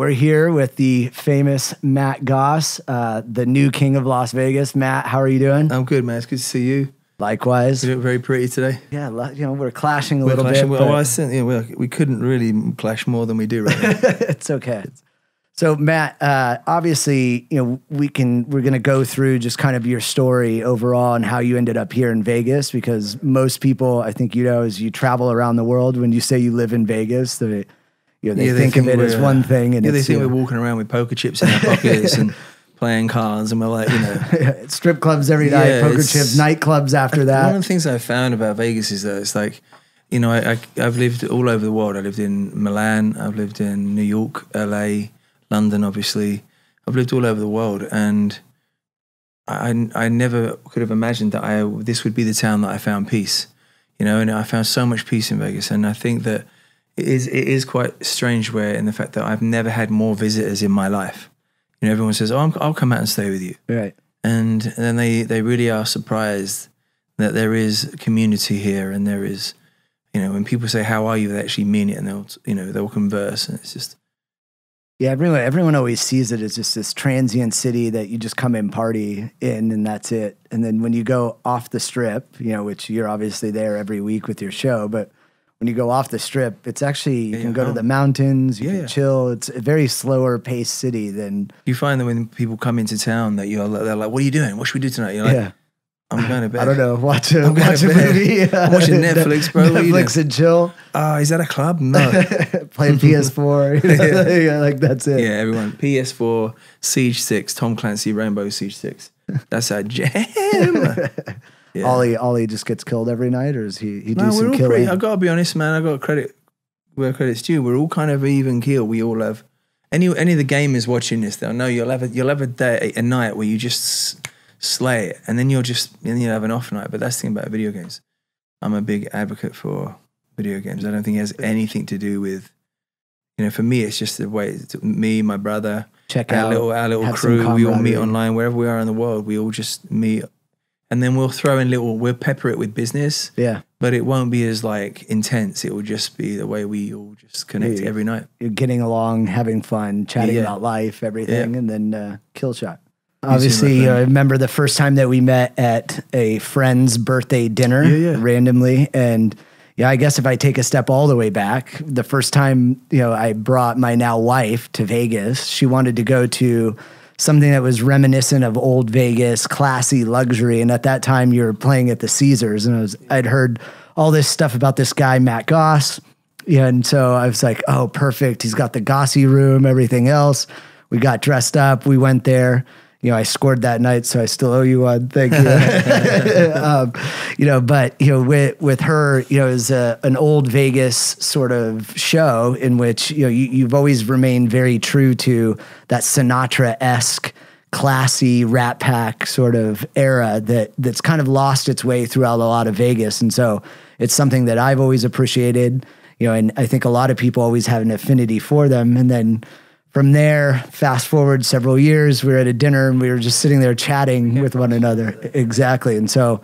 We're here with the famous Matt Goss, the new king of Las Vegas. Matt, how are you doing? I'm good, man. It's good to see you. Likewise. You look very pretty today. Yeah, you know, we're clashing a little bit. Well, I think, you know, we couldn't really clash more than we do right now. It's okay. So Matt, obviously, you know, we're going to go through just kind of your story overall and how you ended up here in Vegas, because most people, I think, you know, as you travel around the world, when you say you live in Vegas, they think we're walking around with poker chips in our pockets and playing cards, and we're like, you know, strip clubs every night, poker chips, nightclubs after that. One of the things I've found about Vegas is that it's like, you know, I've lived all over the world. I lived in Milan, I've lived in New York, LA, London, obviously. I've lived all over the world, and I never could have imagined that this would be the town that I found peace, you know. And I found so much peace in Vegas, and I think that it is quite strange, where in the fact that I've never had more visitors in my life. You know, everyone says, "Oh, I'll come out and stay with you," right? And then they really are surprised that there is community here, and there is, you know, when people say, "How are you?" they actually mean it, and they'll converse, and it's just. Yeah, everyone always sees it as just this transient city that you just come in, party in, and that's it. And then when you go off the strip, you know, which you're obviously there every week with your show, but when you go off the strip, it's actually, you can go to the mountains, you can chill. It's a very slower paced city than... You find that when people come into town, that they're like, "What are you doing? What should we do tonight?" You're like, "I'm going to bed. I don't know. Watch a movie. I'm watching Netflix, bro." Netflix and chill. Is that a club? No. Playing PS4. Like, that's it. Yeah, everyone. PS4, Siege 6, Tom Clancy, Rainbow Siege 6. That's our jam. Yeah. Ollie just gets killed every night, or is he do some killing? I've got to be honest, man. I've got to credit where credit's due. We're all kind of even keel. We all have... Any of the gamers watching this, they'll know you'll have a day, a night where you just... slay it, and then you'll have an off night. But that's the thing about video games. I'm a big advocate for video games. I don't think it has anything to do with, you know, for me it's just the way me, my brother, our little crew, we all meet online wherever we are in the world. We all just meet, and then we'll pepper it with business, but it won't be as like intense. It will just be the way we all just connect every night. You're getting along, having fun, chatting about life, everything, and then kill shot. Obviously, I remember the first time that we met at a friend's birthday dinner randomly. And yeah, I guess if I take a step all the way back, the first time, you know, I brought my now wife to Vegas, she wanted to go to something that was reminiscent of old Vegas, classy luxury. And at that time you were playing at the Caesars, and I'd heard all this stuff about this guy, Matt Goss. Yeah. And so I was like, oh, perfect. He's got the Gossy room, everything else. We got dressed up. We went there. You know, I scored that night, so I still owe you one. Thank you. You know, but, you know, with her, you know, it was an old Vegas sort of show in which, you know, you've always remained very true to that Sinatra-esque, classy Rat Pack sort of era that's kind of lost its way throughout a lot of Vegas. And so it's something that I've always appreciated, you know, and I think a lot of people always have an affinity for them. And then, from there, fast forward several years, we were at a dinner and we were just sitting there chatting with one another. Exactly. And so,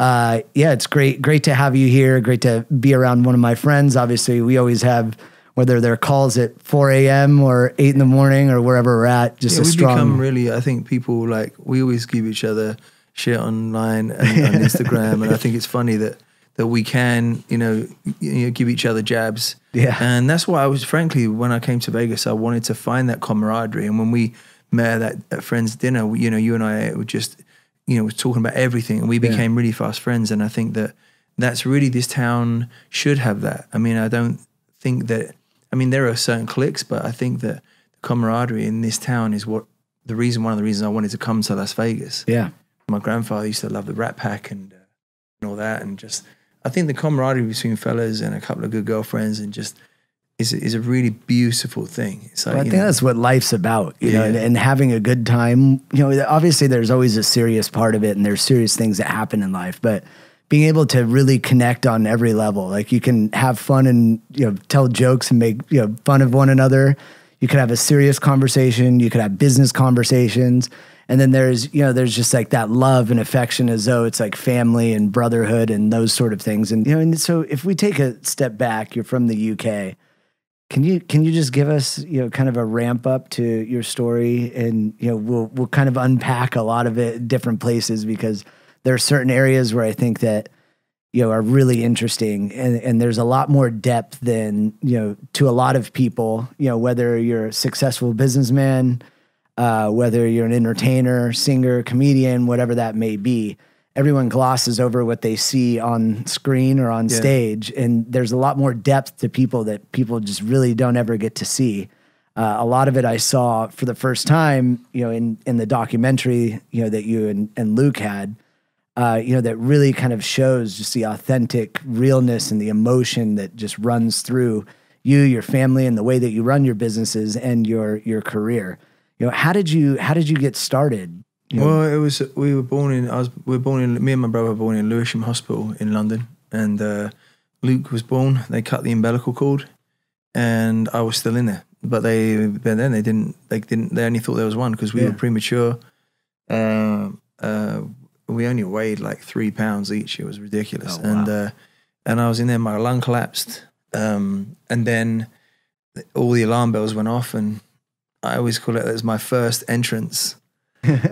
yeah, it's great to have you here. Great to be around one of my friends. Obviously, we always have, whether they're calls at 4 a.m. or 8 in the morning or wherever we're at, just we become really, I think people, like, we always give each other shit online and on Instagram. And I think it's funny that we can, you know, give each other jabs. Yeah. And that's why I was, frankly, when I came to Vegas, I wanted to find that camaraderie. And when we met at friend's dinner, you know, you and I were just, you know, was talking about everything, and we became really fast friends. And I think that's really, this town should have that. I mean, I don't think that, I mean, there are certain cliques, but I think that the camaraderie in this town is one of the reasons I wanted to come to Las Vegas. Yeah. My grandfather used to love the Rat Pack and all that, and just... I think the camaraderie between fellas and a couple of good girlfriends and just is a really beautiful thing. It's like, well, I think that's what life's about, you know, and having a good time. You know, obviously there's always a serious part of it, and there's serious things that happen in life, but being able to really connect on every level, like you can have fun and, you know, tell jokes and make, you know, fun of one another. You could have a serious conversation. You could have business conversations. And then there's, you know, there's just like that love and affection, as though it's like family and brotherhood and those sort of things. And, you know, and so if we take a step back, you're from the UK. Can you just give us, you know, kind of a ramp up to your story, and, you know, we'll kind of unpack a lot of it in different places, because there are certain areas where I think that, you know, are really interesting, and there's a lot more depth than, you know, to a lot of people, you know, whether you're a successful businessman, whether you're an entertainer, singer, comedian, whatever that may be. Everyone glosses over what they see on screen or on stage. And there's a lot more depth to people that people just really don't ever get to see. A lot of it I saw for the first time, you know, in the documentary, you know, that you and Luke had, you know, that really kind of shows just the authentic realness and the emotion that just runs through you, your family, and the way that you run your businesses and your career. You know, how did you get started? Yeah. Well, it was, me and my brother were born in Lewisham Hospital in London, and Luke was born. They cut the umbilical cord, and I was still in there. But they only thought there was one, because we were premature. We only weighed like 3 pounds each. It was ridiculous. Oh, wow. And I was in there. My lung collapsed, and then all the alarm bells went off, and I always call it, that was my first entrance.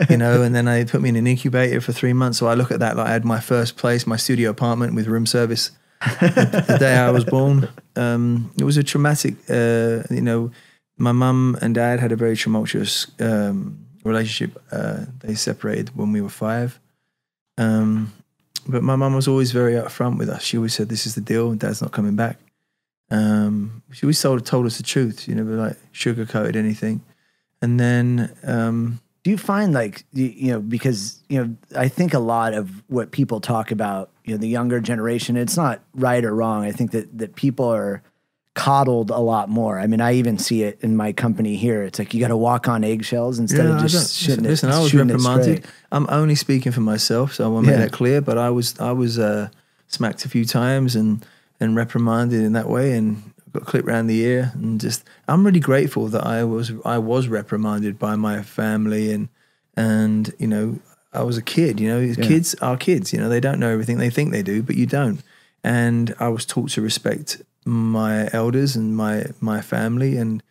You know, and then they put me in an incubator for 3 months. So I look at that like I had my first place, my studio apartment with room service, the day I was born. It was a traumatic, you know, my mum and dad had a very tumultuous relationship. They separated when we were 5. But my mum was always very upfront with us. She always said, this is the deal, dad's not coming back. She always told us the truth, you know, like sugarcoated anything. And then... do you find, like, you know, because, you know, I think a lot of what people talk about, you know, the younger generation, it's not right or wrong. I think that people are coddled a lot more. I mean, I even see it in my company here. It's like, you got to walk on eggshells instead of just shooting. Listen, I was reprimanded. I'm only speaking for myself, so I want to make that clear. But I was smacked a few times and reprimanded in that way, and got clipped around the ear, and just, I'm really grateful that I was reprimanded by my family, and you know, I was a kid, you know, kids are kids, you know, they don't know everything, they think they do, but you don't. And I was taught to respect my elders and my family, and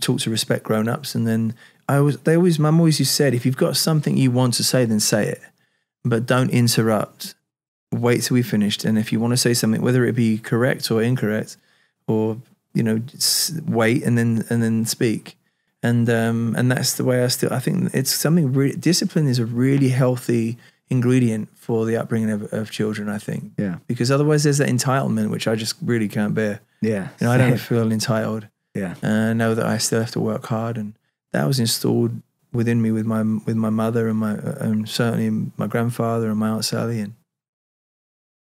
taught to respect grown-ups. And then mum always just said, if you've got something you want to say, then say it, but don't interrupt, wait till we finished. And if you want to say something, whether it be correct or incorrect, or, you know, just wait and then speak. And that's the way I think it's something, discipline is a really healthy ingredient for the upbringing of children, I think. Yeah. Because otherwise there's that entitlement, which I just really can't bear. Yeah. You know, I don't feel entitled. Yeah. And I know that I still have to work hard, and that was installed within me with my mother and certainly my grandfather and my Aunt Sally. And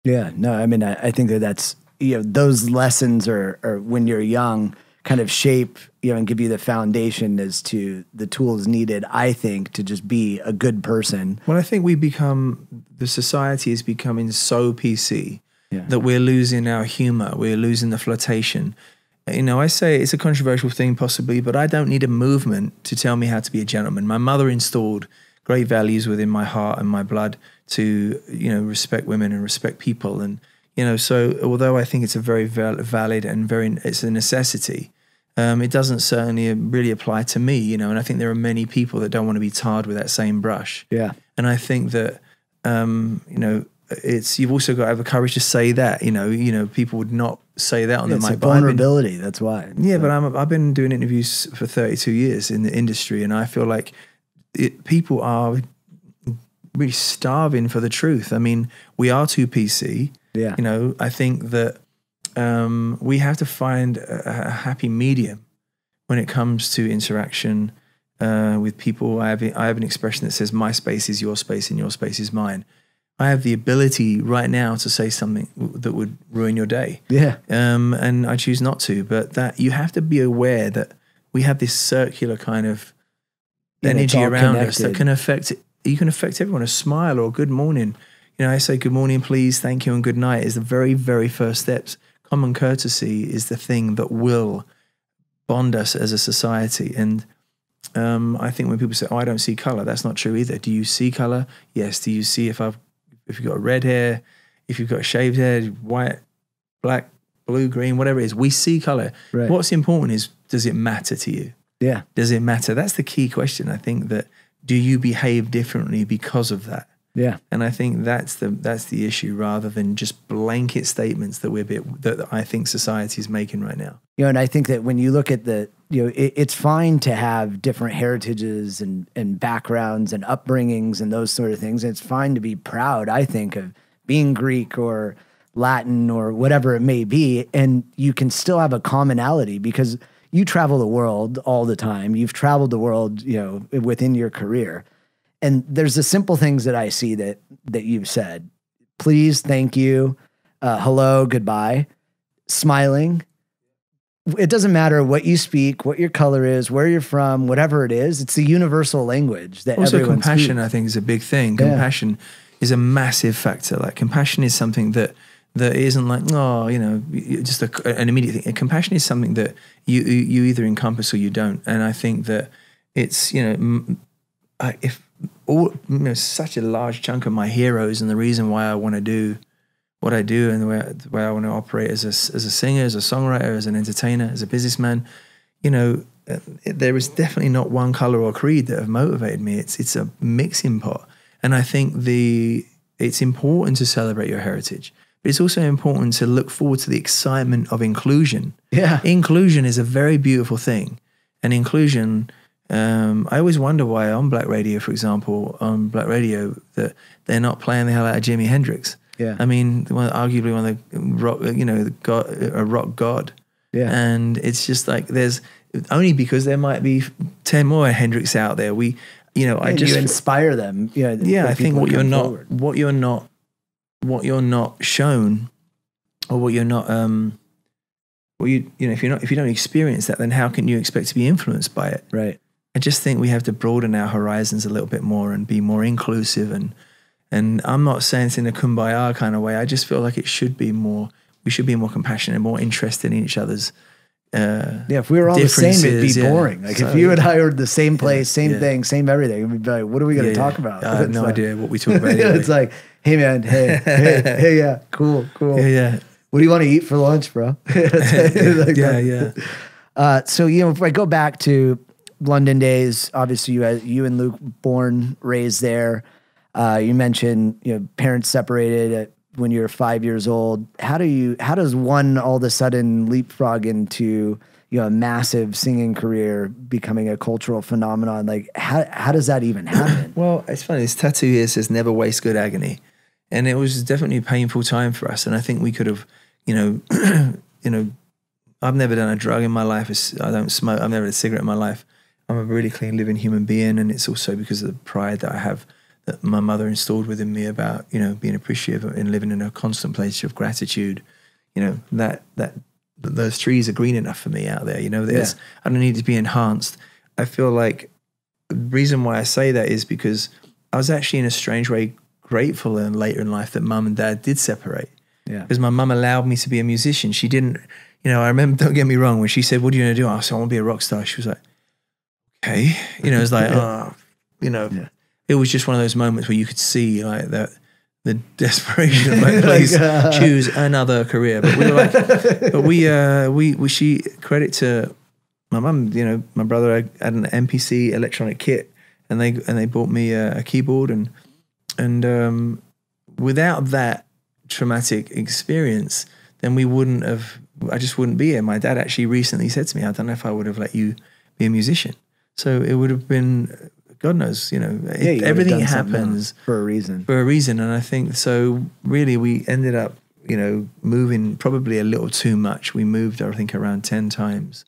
yeah, no, I mean, I think that's, you know, those lessons are when you're young, kind of shape, you know, and give you the foundation as to the tools needed, I think, to just be a good person. Well, I think the society is becoming so PC that we're losing our humor. We're losing the flirtation. You know, I say it's a controversial thing possibly, but I don't need a movement to tell me how to be a gentleman. My mother installed great values within my heart and my blood to, you know, respect women and respect people. And, you know, so although I think it's a very valid and it's a necessity, it doesn't certainly really apply to me, you know, and I think there are many people that don't want to be tarred with that same brush. Yeah. And I think that, you know, you've also got to have the courage to say that, you know, people would not say that on the mic. It's a vulnerability, that's why. Yeah, so. But I've been doing interviews for 32 years in the industry, and I feel like people are really starving for the truth. I mean, we are too PC. Yeah. You know, I think that we have to find a happy medium when it comes to interaction with people. I have an expression that says, my space is your space and your space is mine. I have the ability right now to say something that would ruin your day. Yeah. And I choose not to, but that you have to be aware that we have this circular kind of energy around us that can affect, you can affect everyone. A smile or a good morning. You know, I say good morning, please, thank you, and good night is the very, very first steps. Common courtesy is the thing that will bond us as a society. And I think when people say, oh, I don't see colour, that's not true either. Do you see colour? Yes. Do you see if you've got red hair, if you've got shaved head, white, black, blue, green, whatever it is. We see colour. Right. What's important is, does it matter to you? Yeah. Does it matter? That's the key question. I think that, do you behave differently because of that? Yeah. And I think that's the issue, rather than just blanket statements that that I think society is making right now. You know, and I think that when you look at the, you know, it's fine to have different heritages and backgrounds and upbringings and those sort of things. And it's fine to be proud, I think, of being Greek or Latin or whatever it may be. And you can still have a commonality, because you travel the world all the time. You've traveled the world, you know, within your career. And there's the simple things that I see that you've said: please, thank you, hello, goodbye, smiling. It doesn't matter what you speak, what your color is, where you're from, whatever it is. It's a universal language that also everyone compassion speaks. I think is a big thing. Compassion is a massive factor. Like, compassion is something that isn't like, oh, you know, just an immediate thing. Compassion is something that you either encompass or you don't. And I think that it's, you know, such a large chunk of my heroes and the reason why I want to do what I do and the way I want to operate as a singer, as a songwriter, as an entertainer, as a businessman, you know, there is definitely not one color or creed that have motivated me. It's a mixing pot. And I think it's important to celebrate your heritage, but it's also important to look forward to the excitement of inclusion. Yeah. Inclusion is a very beautiful thing. And inclusion, I always wonder why on Black Radio, for example, that they're not playing the hell out of Jimi Hendrix. Yeah, I mean, arguably one of the rock, you know, a rock god. Yeah, and it's just like, there's only because there might be 10 more Hendrix out there. We, you know, you inspire them. Yeah, you know, yeah. I think what you're not shown, or what you're not, you know, if you don't experience that, then how can you expect to be influenced by it? Right. I just think we have to broaden our horizons a little bit more and be more inclusive. And I'm not saying it's in a kumbaya kind of way. I just feel like it should be more, we should be more compassionate and more interested in each other's yeah, if we were all the same, it'd be boring. Yeah. Like, so, if you had hired the same place, same thing, same everything, we'd be like, what are we going to talk about? I have no idea what we talk about. Anyway. It's like, hey, man, hey, hey, yeah, cool. Yeah, yeah. What do you want to eat for lunch, bro? Like, so, you know, if I go back to London days, obviously you and Luke, born, raised there. You mentioned, you know, parents separated when you were 5 years old. How does one all of a sudden leapfrog into, you know, a massive singing career, becoming a cultural phenomenon? Like, how does that even happen? Well, it's funny. This tattoo here says "Never waste good agony," and it was definitely a painful time for us. And I think we could have. You know, you know, I've never done a drug in my life. I don't smoke. I've never had a cigarette in my life. I'm a really clean living human being, and it's also because of the pride that I have, that my mother installed within me about, you know, being appreciative and living in a constant place of gratitude. You know, that those trees are green enough for me out there. You know, I don't need to be enhanced. I feel like the reason why I say that is because I was actually, in a strange way, grateful and later in life that mum and dad did separate. Yeah, because my mum allowed me to be a musician. She didn't, you know, I remember, don't get me wrong, when she said, what are you going to do? I said, I want to be a rock star. She was like, okay. You know, it was like, oh, you know, it was just one of those moments where you could see like that, the desperation of like, please choose another career. But we were like, credit to my mum, you know, my brother had an MPC electronic kit, and they bought me a keyboard, and without that traumatic experience, then we wouldn't have, I just wouldn't be here. My dad actually recently said to me, I don't know if I would have let you be a musician. So it would have been, God knows, you know, everything happens for a reason. And I think, so really we ended up, you know, moving probably a little too much. We moved, I think, around 10 times,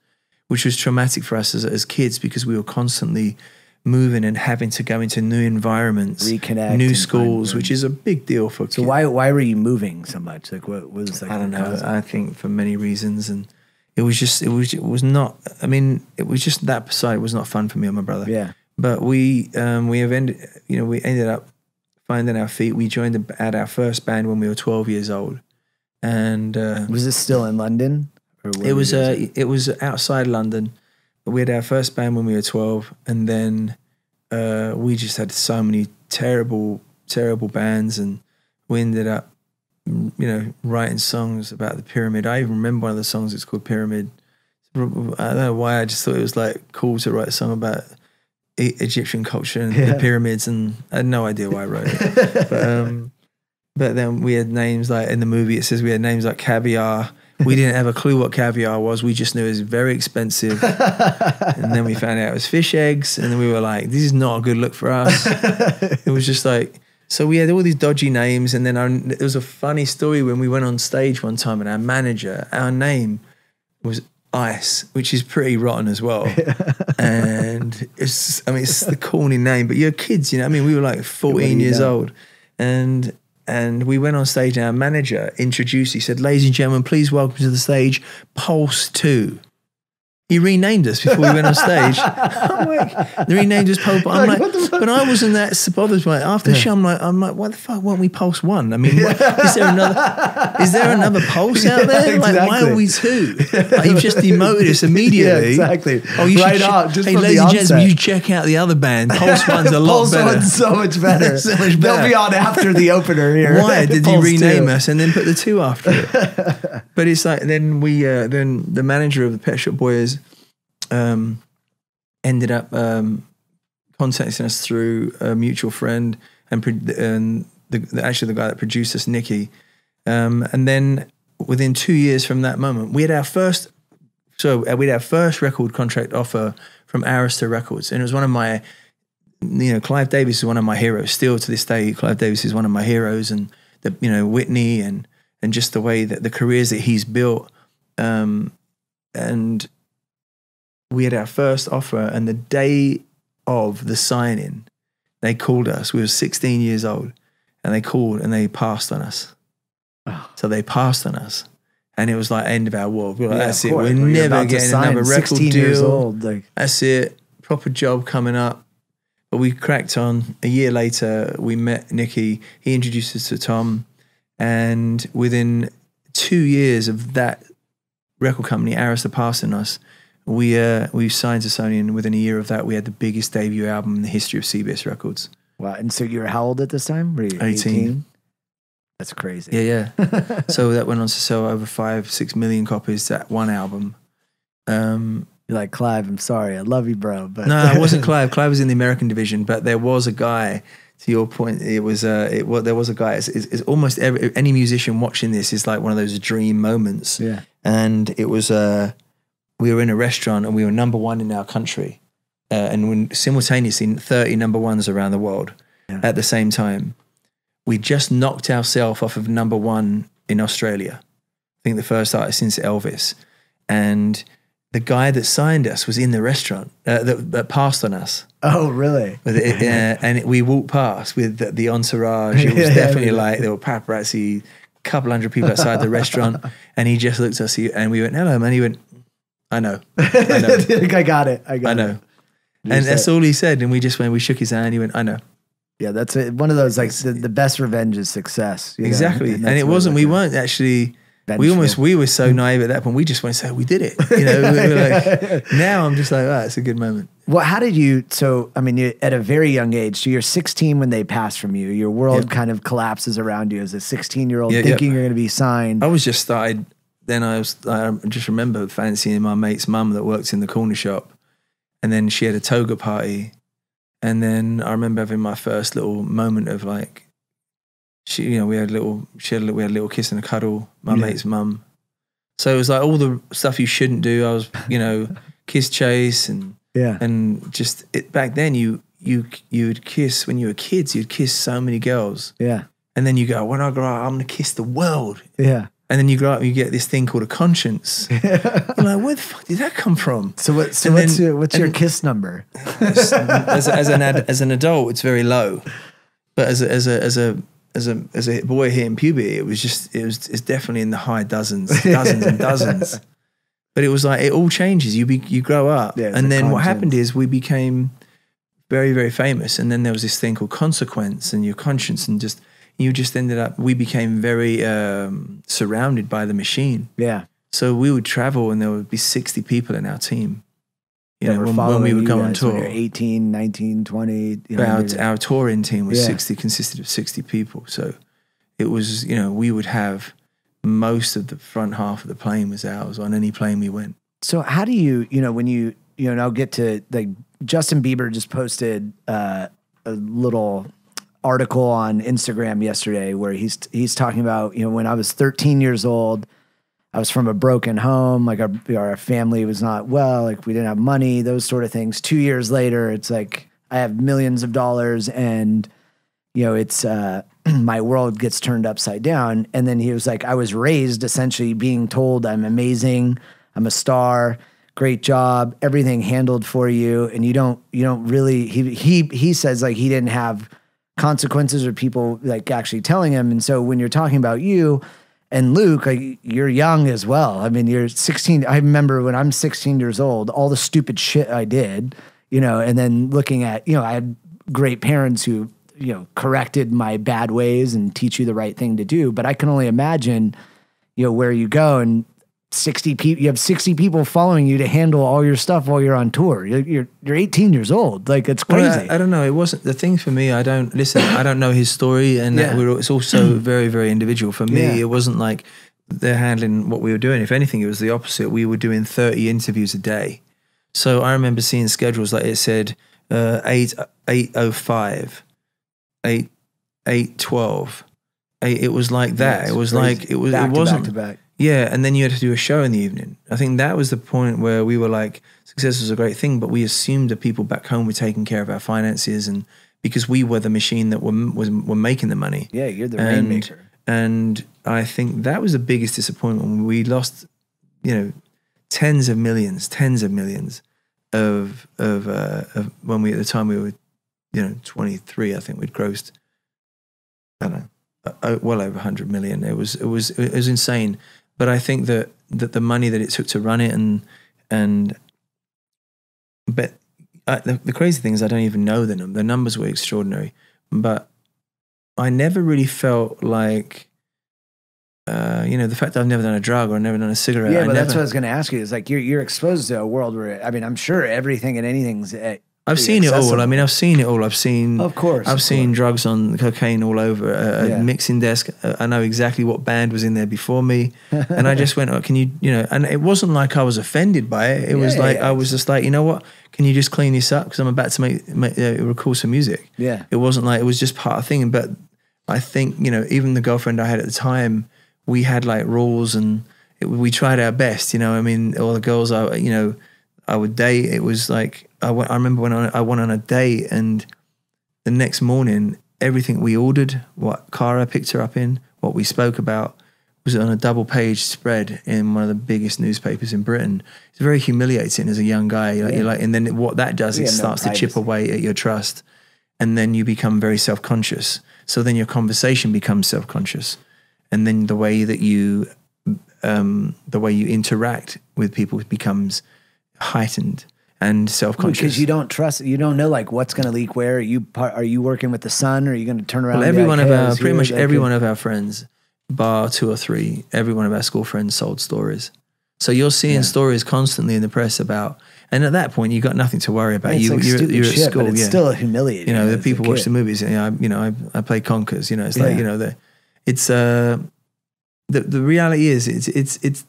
which was traumatic for us as kids, because we were constantly moving and having to go into new environments, reconnect, new schools, which is a big deal for kids. So why were you moving so much? Like, what was like? I don't know. I think for many reasons, and it was not. I mean, it was just that side was not fun for me and my brother. Yeah. But we ended up finding our feet. We joined at our first band when we were 12 years old, and was this still in London? Or it was outside London. We had our first band when we were 12, and then we just had so many terrible, terrible bands, and we ended up writing songs about the pyramid. I even remember one of the songs, it's called Pyramid. I don't know why, I just thought it was like cool to write a song about Egyptian culture and the pyramids, and I had no idea why I wrote it. But then we had names like, in the movie it says we had names like Caviar. We didn't have a clue what caviar was. We just knew it was very expensive. And then we found out it was fish eggs. And then we were like, this is not a good look for us. It was just like, so we had all these dodgy names. And then it was a funny story when we went on stage one time and our manager, our name was Ice, which is pretty rotten as well. And it's, I mean, it's the corny name, but you're kids, you know. I mean, we were like 14 years old. And we went on stage and our manager introduced, he said, ladies and gentlemen, please welcome to the stage, Pulse 2. He renamed us before we went on stage. I'm like, they renamed us Pulse. I'm like, but I wasn't that bothered by it. After the show, I'm like, why the fuck weren't we Pulse 1? I mean, is there another Pulse out there? Yeah, exactly. Like, why are we 2? Like, you've just demoted us immediately. Yeah, exactly. Oh, you right up. Just hey, ladies and gentlemen, you check out the other band. Pulse 1's a lot better. Pulse 1's so much better. So much better. They'll be on after the opener here. Why did he rename us and then put the 2 after it? But it's like, then then the manager of the Pet Shop Boys ended up contacting us through a mutual friend, and actually the guy that produced us, Nicky. And then within 2 years from that moment, we had our first. So we had our first record contract offer from Arista Records, and it was one of my, Clive Davis is one of my heroes still to this day. Clive Davis is one of my heroes, and Whitney and just the way that the careers that he's built, and. We had our first offer, and the day of the signing, they called us. We were 16 years old, and they called and they passed on us. Oh. So they passed on us, and it was like end of our world. We were like, that's it. We're never getting another record deal. 16 years old. Like. That's it. Proper job coming up. But we cracked on. A year later, we met Nicky. He introduced us to Tom, and within 2 years of that record company, Arista passing us, we signed to Sony, and within a year of that, we had the biggest debut album in the history of CBS Records. Wow! And so you were how old at this time? Were you 18? That's crazy. Yeah, yeah. So that went on to sell over 5-6 million copies. That one album. You're like, Clive, I'm sorry, I love you, bro. But no, it wasn't Clive. Clive was in the American division, but there was a guy. To your point, there was a guy. It's almost any musician watching this is like one of those dream moments. Yeah, and it was a. We were in a restaurant and we were #1 in our country, and when simultaneously 30 #1s around the world at the same time. We just knocked ourselves off of #1 in Australia. I think the first artist since Elvis, and the guy that signed us was in the restaurant that passed on us. Oh, really? And we walked past with the entourage. It was definitely like there were paparazzi, couple hundred people outside the restaurant, and he just looked at us and we went, "Hello, man." He went. I know. I got it. And that's all he said. And we just went, we shook his hand. He went, I know. Yeah, that's it. One of those, like, the best revenge is success. Exactly. And it wasn't, we weren't actually, we were so naive at that point. We just went, so we did it. We were like, now I'm just like, oh, it's a good moment. Well, how did you, so, I mean, at a very young age, so you're 16 when they pass from you. Your world kind of collapses around you as a 16-year-old thinking you're going to be signed. I was just started. Then I just remember fancying my mate's mum that worked in the corner shop, and then she had a toga party, and then I remember having my first little moment of like, we had a little kiss and a cuddle, my mate's mum. So it was like all the stuff you shouldn't do. I was, kiss chase and just it back then. You would kiss when you were kids. You'd kiss so many girls. Yeah, and then you go, when I grow up, I'm gonna kiss the world. Yeah. And then you grow up and you get this thing called a conscience. You're like, where the fuck did that come from? So what's your kiss number? as an adult, it's very low, but as a boy hitting puberty, it's definitely in the high dozens and dozens. But it was like it all changes. You grow up, and then what happened is we became very, very famous, and then there was this thing called consequence and your conscience and just. You just ended up, we became very surrounded by the machine. Yeah. So we would travel and there would be 60 people in our team. When we would go on tour. 18, 19, 20. Our touring team was consisted of 60 people. So it was, you know, we would have most of the front half of the plane was ours on any plane we went. So how do you, you know, when you, you know, I'll get to like Justin Bieber just posted a little article on Instagram yesterday where he's talking about, you know, when I was 13 years old, I was from a broken home. Like our family was not well, like we didn't have money, those sort of things. 2 years later, it's like I have millions of dollars and, you know, it's my world gets turned upside down. And then he was like, I was raised essentially being told I'm amazing, I'm a star, great job, everything handled for you. And you don't really, he says like he didn't have consequences or people like actually telling him. And so when you're talking about you and Luke, like you're young as well. I mean, you're 16. I remember when I'm 16 years old, all the stupid shit I did, you know, and then looking at, you know, I had great parents who, you know, corrected my bad ways and teach you the right thing to do. But I can only imagine, you know, where you go and 60 people, you have 60 people following you to handle all your stuff while you're on tour. You're 18 years old. Like it's crazy. Well, I don't know. It wasn't the thing for me. I don't know his story. And yeah. It's also very, very individual for me. Yeah. It wasn't like they're handling what we were doing. If anything, it was the opposite. We were doing 30 interviews a day. So I remember seeing schedules like it said, 8:05. 8:12. It was like that. Yeah, it was crazy. Like it was. Back it wasn't to back to back. Yeah, and then you had to do a show in the evening. I think that was the point where we were like, success was a great thing, but we assumed that people back home were taking care of our finances, and because we were the machine that were making the money. Yeah, you're the rainmaker. And I think that was the biggest disappointment. We lost, you know, tens of millions of when we, at the time we were, you know, 23, I think we'd grossed, I don't know, well over 100 million. It was insane. But I think that the money that it took to run it but the crazy thing is I don't even know the numbers. The numbers were extraordinary, but I never really felt like, you know, the fact that I've never done a drug or I've never done a cigarette. Yeah, but that's what I was going to ask you. Is like you're exposed to a world where, I mean, I'm sure everything and anything's. I've seen accessible. It all. I mean, I've seen it all. I've seen drugs on cocaine all over a mixing desk. I know exactly what band was in there before me. And I just went, oh, can you, you know, and it wasn't like I was offended by it. It was like I was just like, you know what? Can you just clean this up? Because I'm about to record some music. Yeah. It wasn't like, it was just part of the thing. But I think, you know, even the girlfriend I had at the time, we had like rules and we tried our best, you know. I mean, all the girls I would date, it was like, I remember when I went on a date and the next morning, everything we ordered, what Cara picked her up in, what we spoke about, was on a double-page spread in one of the biggest newspapers in Britain. It's very humiliating as a young guy. And then what that does, it starts to chip away at your trust, and then you become very self-conscious. So then your conversation becomes self-conscious, and then the way that you, interact with people becomes heightened and self-conscious, because you don't trust, you don't know like what's going to leak where. Are you working with the sun, or are you going to turn around? Well, pretty much every one of our friends, bar two or three, every one of our school friends sold stories. So you're seeing stories constantly in the press about, and at that point you got nothing to worry about. You're at school, but it's still humiliating. You know, the people watch the movies. And, I play conkers. You know, it's like, you know, the reality is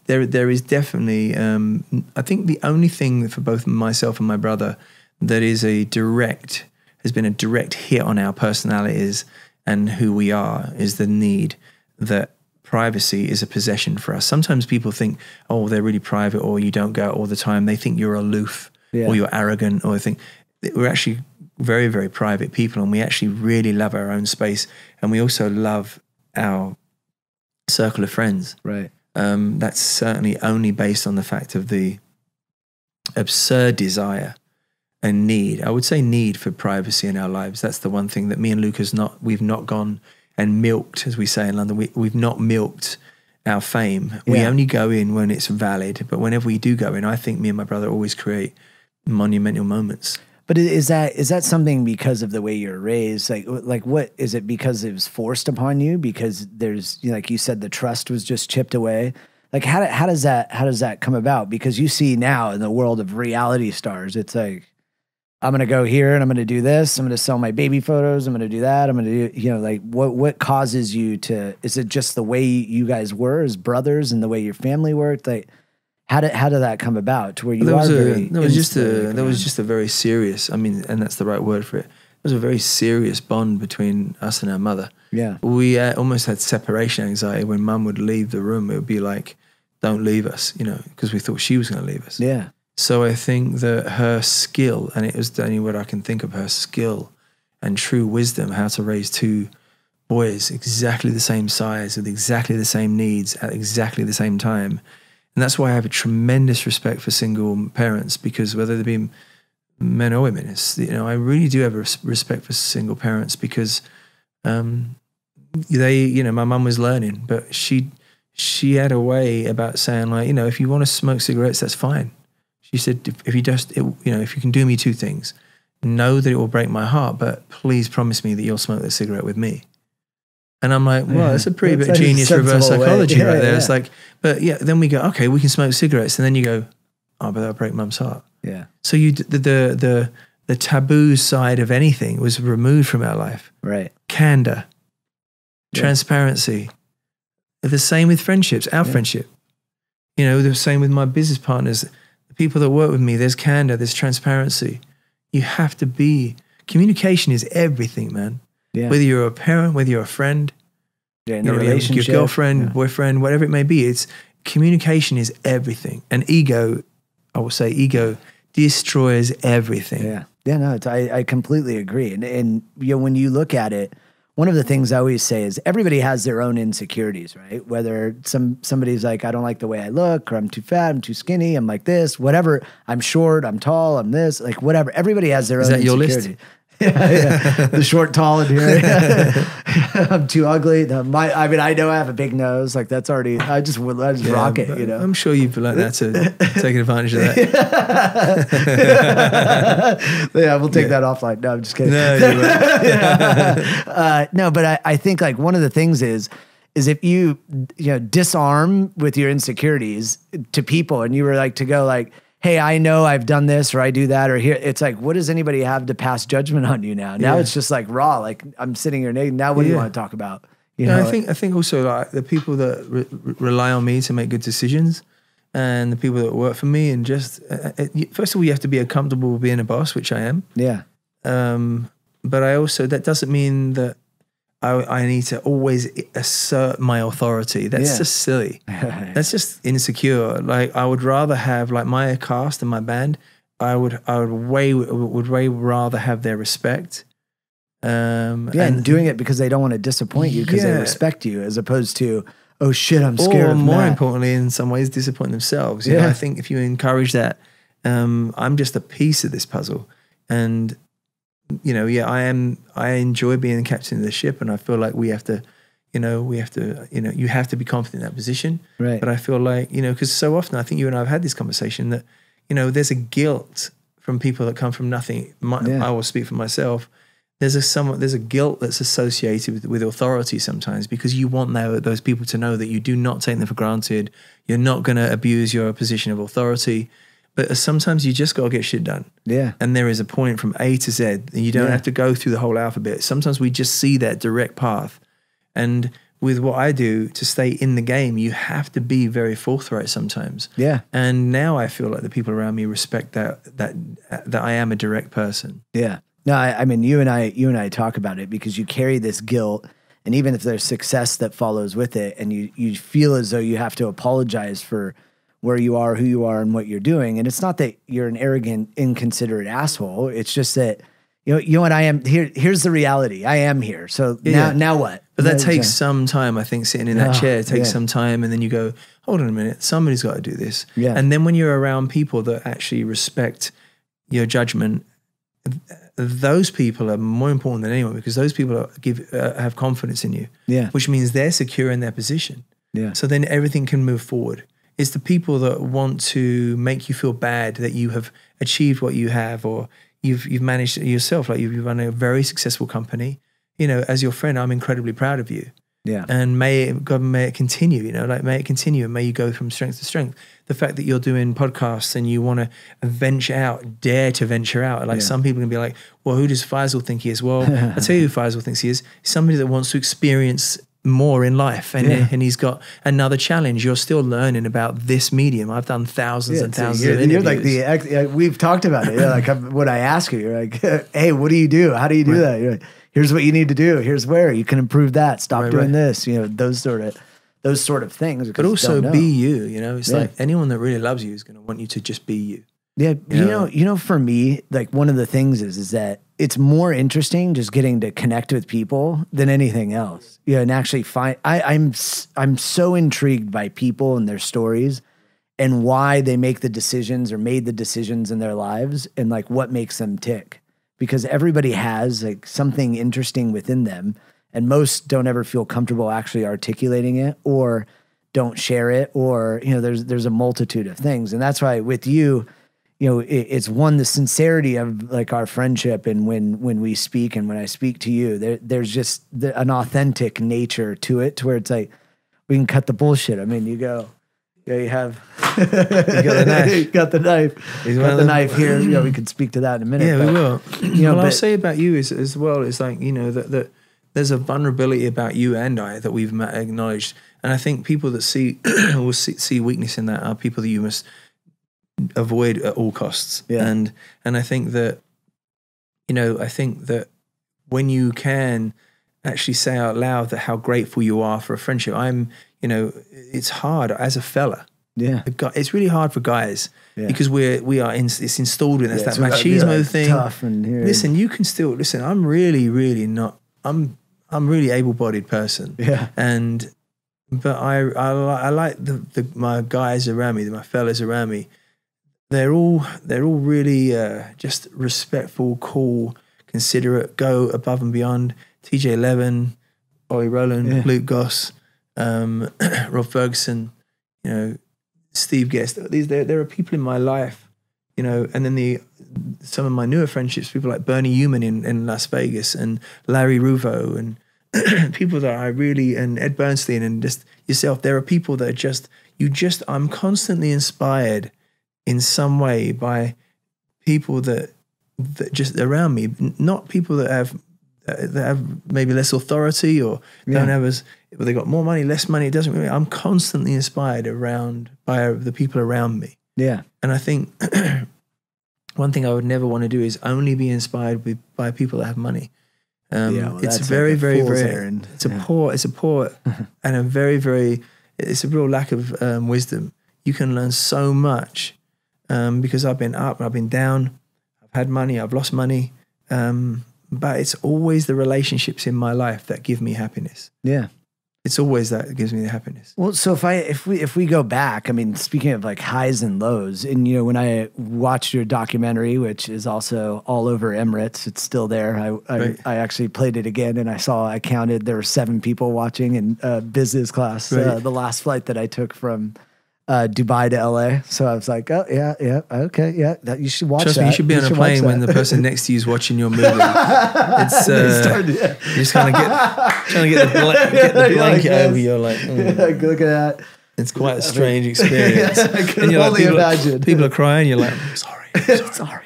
there is definitely, I think the only thing for both myself and my brother that is has been a direct hit on our personalities and who we are is the need that privacy is a possession for us. Sometimes people think, oh, they're really private, or you don't go out all the time. They think you're aloof or you're arrogant, or we're actually very, very private people, and we actually really love our own space, and we also love our circle of friends. Right. That's certainly only based on the fact of the absurd desire and need. I would say need for privacy in our lives. That's the one thing that me and Luke we've not gone and milked, as we say in London. We've not milked our fame. Yeah. We only go in when it's valid, but whenever we do go in, I think me and my brother always create monumental moments. But is that something because of the way you're raised? Like what is it, because it was forced upon you? Because there's, you know, like you said, the trust was just chipped away. Like how does that come about? Because you see now in the world of reality stars, it's like I'm going to go here and I'm going to do this. I'm going to sell my baby photos. I'm going to do that. I'm going to do, you know, like what causes you to, is it just the way you guys were as brothers and the way your family worked? Like how did that come about to where you are very... That was just a very serious, I mean, and that's the right word for it. It was a very serious bond between us and our mother. Yeah. We almost had separation anxiety. When mum would leave the room, it would be like, don't leave us, you know, because we thought she was going to leave us. Yeah. So I think that her skill, and it was the only word I can think of, her skill and true wisdom, how to raise two boys exactly the same size with exactly the same needs at exactly the same time. And that's why I have a tremendous respect for single parents, because whether they be men or women, it's, you know, I really do have a respect for single parents because they, you know, my mum was learning, but she had a way about saying, like, you know, if you want to smoke cigarettes, that's fine. She said, if you just, it, you know, if you can do me two things, know that it will break my heart, but please promise me that you'll smoke the cigarette with me. And I'm like, well, that's a pretty bit like genius reverse psychology right there. Yeah. It's like, but yeah, then we go, okay, we can smoke cigarettes. And then you go, oh, but that'll break mum's heart. Yeah. So you, the taboo side of anything was removed from our life. Right. Candor, yeah. Transparency. The same with friendships, our yeah. friendship. You know, the same with my business partners. People that work with me, there's candor, there's transparency. You have to be, communication is everything, man. Yeah. Whether you're a parent, whether you're a friend, yeah, in you know, relationship, your girlfriend, yeah. boyfriend, whatever it may be, it's communication is everything. And ego, I will say ego destroys everything. Yeah, yeah, no, it's, I completely agree. And you know, when you look at it, one of the things I always say is everybody has their own insecurities, right? Whether somebody's like, I don't like the way I look, or I'm too fat, I'm too skinny, I'm like this, whatever. I'm short, I'm tall, I'm this, like whatever. Everybody has their own insecurity. Is that your list? Yeah, yeah. The short, tall in here. I'm too ugly. I mean, I know I have a big nose. Like that's already, I just rock it, you know? I'm sure you've learned that to take advantage of that. Yeah, we'll take that offline. No, I'm just kidding. No, you won't. Yeah. No, but I think like one of the things is if you know, disarm with your insecurities to people and you were like to go like, hey, I know I've done this or I do that or here. It's like, what does anybody have to pass judgment on you now? Now it's just like raw, like I'm sitting here naked. Now what do you want to talk about? You know, I think also like the people that rely on me to make good decisions and the people that work for me and just, first of all, you have to be comfortable with being a boss, which I am. Yeah. But I also, that doesn't mean that I need to always assert my authority. That's just silly. That's just insecure. Like I would rather have like my cast and my band, I would way rather have their respect. And doing it because they don't want to disappoint you because they respect you as opposed to, oh shit, I'm scared. Or more importantly, in some ways, disappoint themselves. You know, I think if you encourage that, I'm just a piece of this puzzle. And you know, I enjoy being the captain of the ship and I feel like you have to be confident in that position. Right. But I feel like, you know, because so often I think you and I have had this conversation that, you know, there's a guilt from people that come from nothing. I will speak for myself. There's a guilt that's associated with authority sometimes because you want those people to know that you do not take them for granted. You're not going to abuse your position of authority. But sometimes you just got to get shit done. Yeah. And there is a point from A to Z and you don't have to go through the whole alphabet. Sometimes we just see that direct path. And with what I do to stay in the game, you have to be very forthright sometimes. Yeah. And now I feel like the people around me respect that I am a direct person. Yeah. No, I mean, you and I talk about it because you carry this guilt and even if there's success that follows with it and you feel as though you have to apologize for where you are, who you are, and what you're doing. And it's not that you're an arrogant, inconsiderate asshole. It's just that, you know what I am here. Here's the reality. I am here. So now what? But that takes some time. I think sitting in that chair takes some time. And then you go, hold on a minute, somebody's got to do this. Yeah. And then when you're around people that actually respect your judgment, those people are more important than anyone because those people have confidence in you. Yeah. Which means they're secure in their position. Yeah. So then everything can move forward. It's the people that want to make you feel bad that you have achieved what you have or you've managed yourself. Like you've run a very successful company. You know, as your friend, I'm incredibly proud of you. Yeah. And may it continue, you know, like may it continue and may you go from strength to strength. the fact that you're doing podcasts and you want to venture out, dare to venture out. Like, yeah, some people can be like, well, who does Faisal think he is? Well, I'll tell you who Faisal thinks he is. Somebody that wants to experience more in life, and yeah, and he's got another challenge. You're still learning about this medium. I've done thousands and thousands of interviews. You're like the, we've talked about it. You're like, when I ask you, you're like, hey, what do you do? How do you do that? You're like, here's what you need to do. Here's where you can improve that. Stop doing this, you know, those sort of things. But also be you, you know, it's like anyone that really loves you is going to want you to just be you. Yeah. You know, for me, like, one of the things is that it's more interesting just getting to connect with people than anything else. Yeah. And actually find, I'm so intrigued by people and their stories and why they make the decisions or made the decisions in their lives, and like what makes them tick, because everybody has like something interesting within them, and most don't ever feel comfortable actually articulating it, or don't share it, or, you know, there's a multitude of things. And that's why with you, you know, it's one, the sincerity of like our friendship, and when we speak and when I speak to you, there's just an authentic nature to it, to where it's like, we can cut the bullshit. I mean, you go, yeah, you have, you got the knife. You got the knife. He's got the knife here. You know, we can speak to that in a minute. Yeah, but, we will. You know, what I'll say about you is, as well, is like, you know, that there's a vulnerability about you and I that we've acknowledged. And I think people that will see weakness in that are people that you must avoid at all costs. Yeah. And I think that, you know, I think that when you can actually say out loud that how grateful you are for a friendship, I'm, you know, it's hard as a fella. Yeah. It's really hard for guys, because it's installed in us, that machismo thing. Tough, and listen, you can still, listen, I'm really, really not, I'm really able-bodied person. Yeah. And, but I like my guys around me, my fellas around me. They're all really just respectful, cool, considerate, go above and beyond. TJ Levin, Ollie Roland, Luke Goss, Rob Ferguson, you know, Steve Guest. There are people in my life, you know, and then some of my newer friendships, people like Bernie Eumann in Las Vegas, and Larry Ruvo, and people that I really, and Ed Bernstein, and just yourself. There are people that are just I'm constantly inspired in some way by people that just around me, not people that have maybe less authority, or don't have as, but they got more money, less money. It doesn't really, I'm constantly inspired around by the people around me. Yeah. And I think one thing I would never want to do is only be inspired by people that have money. Well, it's very, like very, very, errand. It's a poor and a very, very, it's a real lack of wisdom. You can learn so much. Because I've been up, I've been down, I've had money, I've lost money, but it's always the relationships in my life that give me happiness. Yeah, it's always that gives me the happiness. Well, so if we go back, I mean, speaking of like highs and lows, and you know, when I watched your documentary, which is also all over Emirates, it's still there. I actually played it again, and I counted there were 7 people watching in business class, the last flight that I took from Dubai to LA. So I was like, oh yeah, okay, yeah. That, you should watch. Trust me, you should be on a plane when the person next to you is watching your movie. It's you're just kind of get the blanket over. You're like, look at that. It's quite a strange experience. I can only imagine. People are crying. You're like, I'm sorry, I'm sorry.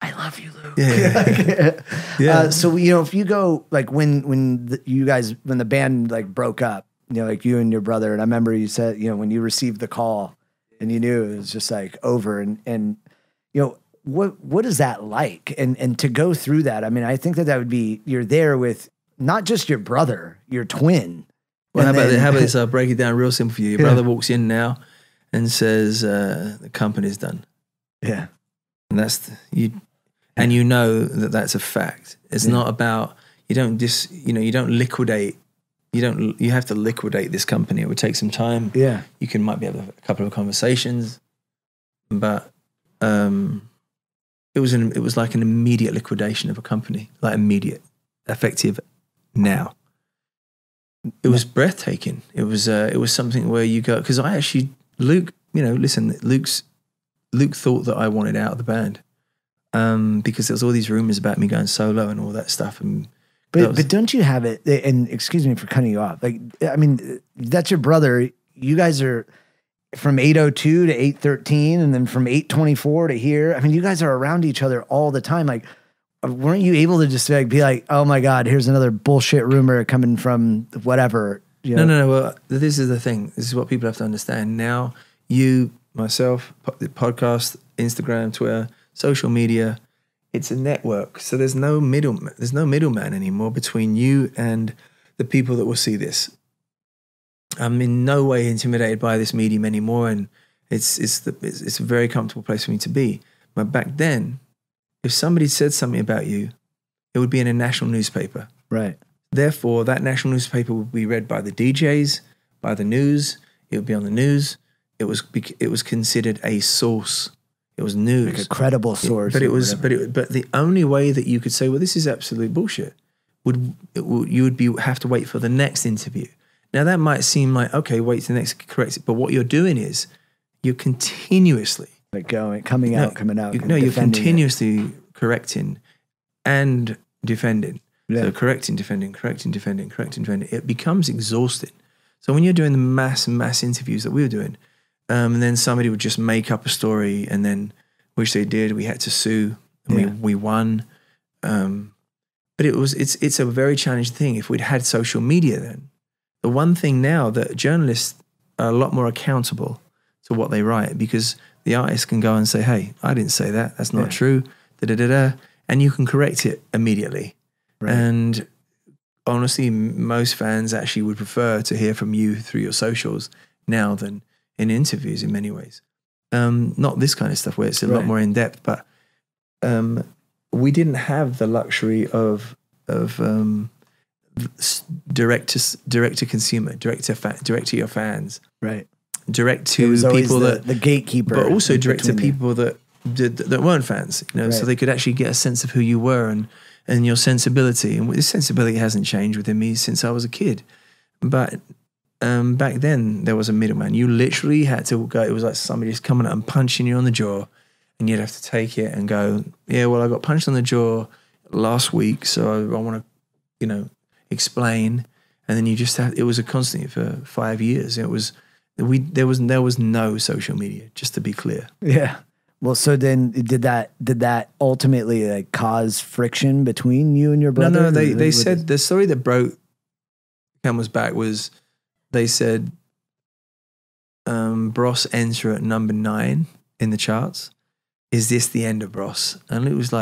I love you, Luke. Yeah. So you know, if you go like when the band like broke up, you know, like you and your brother. And I remember you said, you know, when you received the call and you knew it was just like over, and you know, what is that like? And to go through that, I mean, I think that would be, you're there with not just your brother, your twin. Well, how about this? I'll break it down real simple for you. Your brother walks in now and says, the company's done. Yeah. And and you know that's a fact. It's not about, you don't liquidate. You have to liquidate this company. It would take some time. Yeah. You might be able to have a couple of conversations, but it was like an immediate liquidation of a company, like immediate, effective now. It was breathtaking. It was something where you go, because I actually, Luke, you know, listen, Luke thought that I wanted out of the band, because there was all these rumors about me going solo and all that stuff, and But don't you have it, and excuse me for cutting you off, like, I mean, that's your brother, you guys are, from 8:02 to 8:13, and then from 8:24 to here. I mean, you guys are around each other all the time. Like, weren't you able to just like, be like, oh my God, here's another bullshit rumor coming from whatever? You know? No. Well, this is the thing. This is what people have to understand. Now, you, myself, the podcast, Instagram, Twitter, social media, it's a network. So there's no middleman anymore between you and the people that will see this. I'm in no way intimidated by this medium anymore, and it's a very comfortable place for me to be. But back then, if somebody said something about you, it would be in a national newspaper. Right. Therefore, that national newspaper would be read by the DJs, by the news. It would be on the news. It was considered a source. It was news, like a credible source. But the only way that you could say, well, this is absolute bullshit, you would have to wait for the next interview. Now that might seem like, okay, wait till the next correct, but what you're doing is you're continuously correcting and defending. Yeah. So correcting, defending. It becomes exhausting. So when you're doing the mass interviews that we were doing, and then somebody would just make up a story, and then, which they did, we had to sue, and we won. But it's a very challenging thing. If we'd had social media then, the one thing now that journalists are a lot more accountable to what they write, because the artist can go and say, hey, I didn't say that. That's not true. And you can correct it immediately. Right. And honestly, most fans actually would prefer to hear from you through your socials now than in interviews in many ways. Not this kind of stuff where it's a lot more in depth, but we didn't have the luxury of direct to your fans, right? Direct to people that the gatekeeper, but also direct to people that weren't fans, you know, right. So they could actually get a sense of who you were and your sensibility. And this sensibility hasn't changed within me since I was a kid, but. Back then there was a middleman. You literally had to go. It was like somebody just coming up and punching you on the jaw, and you'd have to take it and go, yeah, well, I got punched on the jaw last week, so I want to, you know, explain. And then you just have, it was a constant for 5 years. It was, there was no social media, just to be clear. Yeah. Well, so then did that ultimately like cause friction between you and your brother? No, they said the story that broke Camel's back was, they said Bros enter at number 9 in the charts. Is this the end of Bros? And Luke was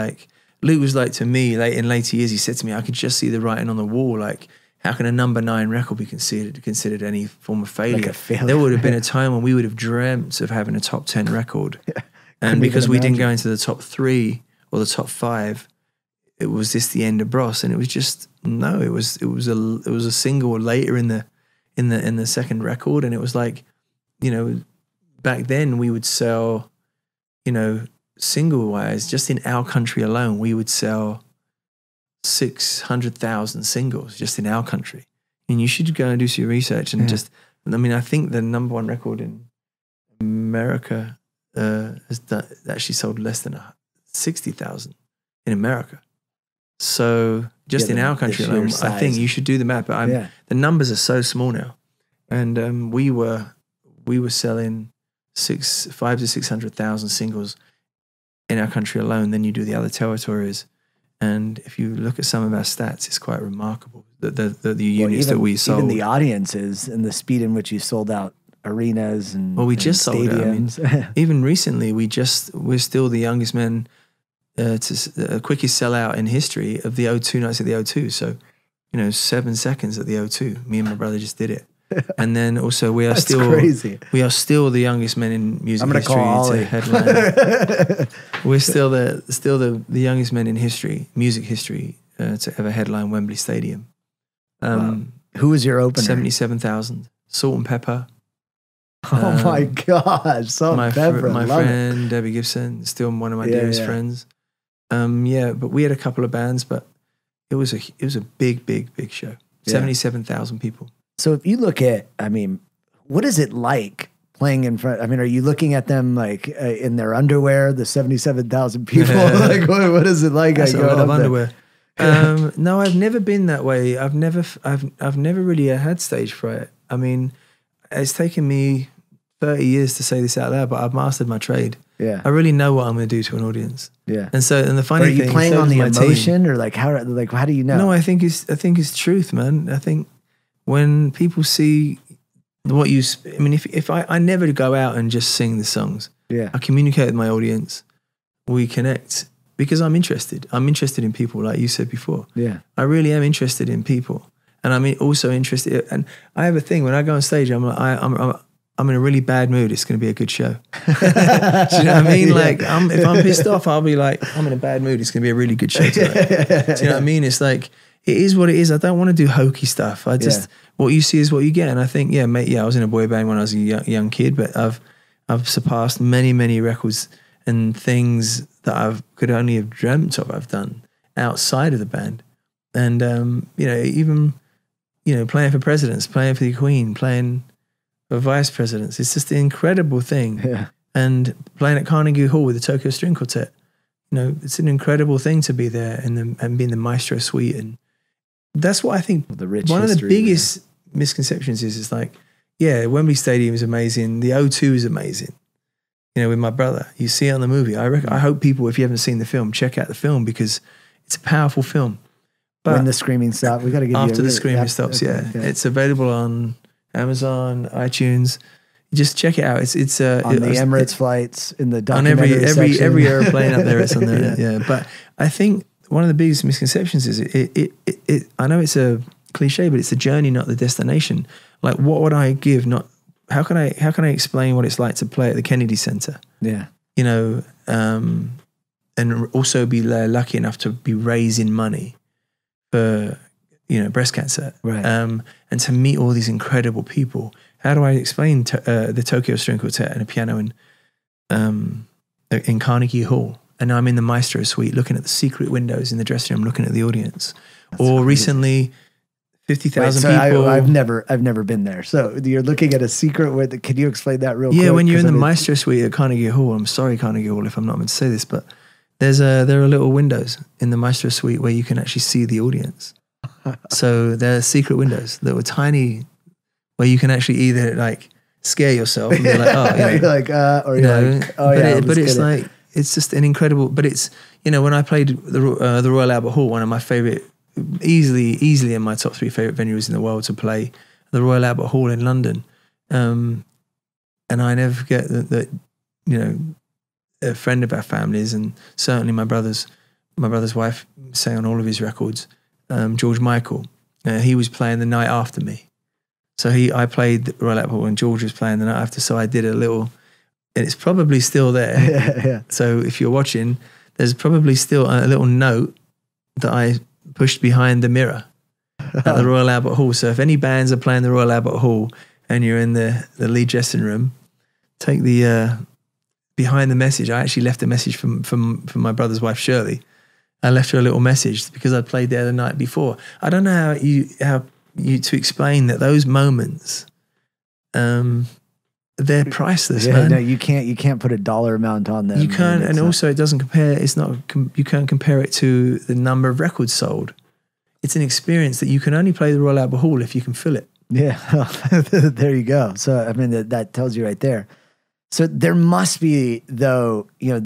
like to me in later years, he said to me, I could just see the writing on the wall. Like, how can a number 9 record be considered any form of failure? Like a failure. There would have been a time when we would have dreamt of having a top 10 record. Yeah. And because we didn't go into the top 3 or the top 5, it was this the end of Bros? And it was just, no, it was a single later in the second record. And it was like, you know, back then we would sell, you know, single wise, just in our country alone, we would sell 600,000 singles just in our country. And you should go and do some research and just, I mean, I think the number 1 record in America has actually sold less than 60,000 in America. So just in our country alone, I think you should do the math. But the numbers are so small now, and we were selling 500,000 to 600,000 singles in our country alone. Then you do the other territories, and if you look at some of our stats, it's quite remarkable the units that we sold, even the audiences, and the speed in which you sold out arenas and stadiums. Sold out. I mean, even recently, we're still the youngest men. Quickest sellout in history of the O2 nights at the O2. So, you know, 7 seconds at the O2. Me and my brother just did it. And then also we are still crazy. We are still the youngest men in music history to headline. We're still the youngest men in history, music history, to ever headline Wembley Stadium. Who was your opener? 77,000. Salt-N-Pepa. Oh my God, Salt-N-Pepa. My friend Debbie Gibson, still one of my dearest friends. But we had a couple of bands, but it was a big show. 77,000 people. So if you look at, I mean, what is it like playing in front? I mean, are you looking at them like in their underwear? The 77,000 people. Like, what is it like? That's a lot of underwear. No, I've never been that way. I've never really had stage fright. I mean, it's taken me 30 years to say this out loud, but I've mastered my trade. Yeah, I really know what I'm going to do to an audience. Yeah, and so and the funny thing, are you playing on the emotion or like how do you know? No, I think it's truth, man. I think when people see what you, I mean, if I never go out and just sing the songs. Yeah, I communicate with my audience. We connect because I'm interested. I'm interested in people, like you said before. Yeah, I really am interested in people, and I'm also interested. And I have a thing when I go on stage. I'm in a really bad mood. It's going to be a good show. Do you know what I mean? Yeah. Like, if I'm pissed off, I'll be like, I'm in a bad mood. It's going to be a really good show tonight. Do you know what I mean? It's like, it is what it is. I don't want to do hokey stuff. I just, what you see is what you get. And I think, yeah, mate, yeah, I was in a boy band when I was a young kid, but I've surpassed many, many records and things that I could only have dreamt of I've done outside of the band. And, you know, even, you know, playing for presidents, playing for the Queen, playing for vice presidents. It's just an incredible thing. Yeah. And playing at Carnegie Hall with the Tokyo String Quartet, you know, it's an incredible thing to be there and being the maestro suite. And that's what I think one of the biggest misconceptions is. It's like, yeah, Wembley Stadium is amazing. The O2 is amazing. You know, with my brother, you see it on the movie. I hope people, if you haven't seen the film, check out the film because it's a powerful film. But when the screaming stops, we got to give after you a the screaming yeah, stops. Okay, yeah, okay. It's available on Amazon, iTunes. Just check it out. It's on the Emirates flights in the documentary on every airplane up there. It's on there. Yeah. But I think one of the biggest misconceptions is it. I know it's a cliche, but it's the journey, not the destination. Like, what would I give? Not how can I explain what it's like to play at the Kennedy Center? Yeah. You know, and also be lucky enough to be raising money for, you know, breast cancer, right? And to meet all these incredible people. How do I explain the Tokyo String Quartet and a piano in Carnegie Hall? And I'm in the maestro suite looking at the secret windows in the dressing room, looking at the audience. That's or crazy. Recently, 50,000 people. I've never been there. So you're looking at a secret window. Can you explain that real quick? Yeah, when you're in the maestro suite at Carnegie Hall, I'm sorry, Carnegie Hall, if I'm not meant to say this, but there are little windows in the maestro suite where you can actually see the audience. So there are secret windows that were tiny, where you can actually either like scare yourself and be like, oh, you know, you're like, or you're know, like, oh, but yeah. But it's like, it's just an incredible. But it's, you know, when I played the Royal Albert Hall, one of my favorite, easily in my top 3 favorite venues in the world to play, the Royal Albert Hall in London, and I never forget that you know, a friend of our families, and certainly my brother's wife sang on all of his records. George Michael, he was playing the night after me. So I played Royal Albert Hall and George was playing the night after. So I did a little, and it's probably still there. Yeah, yeah. So if you're watching, there's probably still a little note that I pushed behind the mirror at the Royal Albert Hall. So if any bands are playing the Royal Albert Hall and you're in the lead dressing room, take the behind the message. I actually left a message from my brother's wife, Shirley. I left her a little message because I played there the night before. I don't know how you to explain that those moments, they're priceless, man. No, you can't put a dollar amount on them. You can't, and also it doesn't compare. It's not, you can't compare it to the number of records sold. It's an experience that you can only play the Royal Albert Hall if you can fill it. Yeah, there you go. So I mean that tells you right there. So there must be though, you know,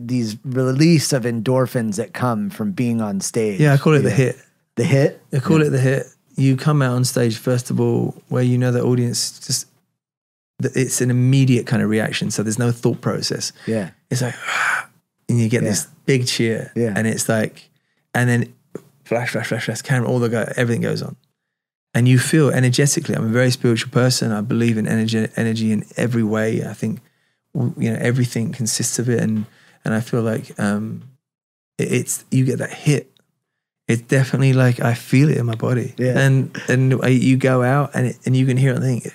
these release of endorphins that come from being on stage. Yeah, I call it the hit. The hit? I call it the hit. You come out on stage, first of all, where you know the audience just, it's an immediate kind of reaction. So there's no thought process. Yeah. It's like, and you get this big cheer. Yeah. And it's like, and then flash, flash, flash, flash, camera, everything goes on. And you feel energetically. I'm a very spiritual person. I believe in energy in every way. I think, you know, everything consists of it. And I feel like you get that hit. It's definitely like I feel it in my body, and you go out and you can hear it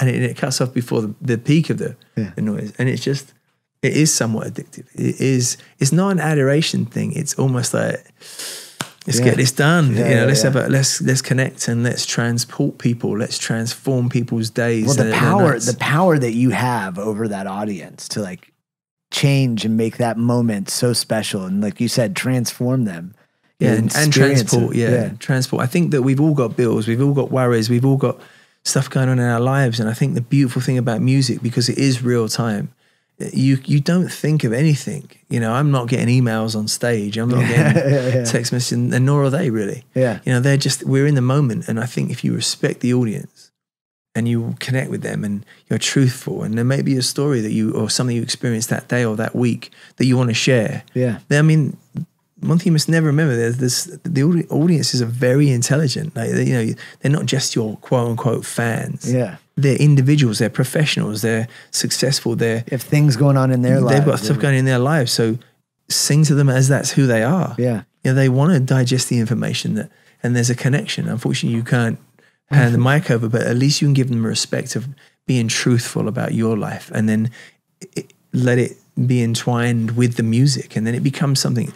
and it cuts off before the peak of the noise, and it's just is somewhat addictive. It's not an adoration thing. It's almost like let's get this done. Yeah, you know, let's connect and let's transport people. Let's transform people's days. Well, the power that you have over that audience to like change and make that moment so special, and like you said, transform them. Yeah, and transport. Yeah, transport. I think that we've all got bills, we've all got worries, we've all got stuff going on in our lives. And I think the beautiful thing about music, because it is real time, you don't think of anything. You know, I'm not getting emails on stage. I'm not getting text messages, and nor are they really. Yeah. You know, they're just, we're in the moment. And I think if you respect the audience and you connect with them and you're truthful, and there may be a story that you, or something you experienced that day or that week that you want to share. Yeah. I mean, one thing you must never remember, the audiences are very intelligent. Like, you know, they're not just your quote unquote fans. Yeah. They're individuals, they're professionals, they're successful, they're... They have things going on in their lives. They've got stuff going in their lives. So sing to them as that's who they are. Yeah. You know, they want to digest the information that, and there's a connection. Unfortunately, you can't hand the mic over, but at least you can give them respect of being truthful about your life, and then let it be entwined with the music. And then it becomes something...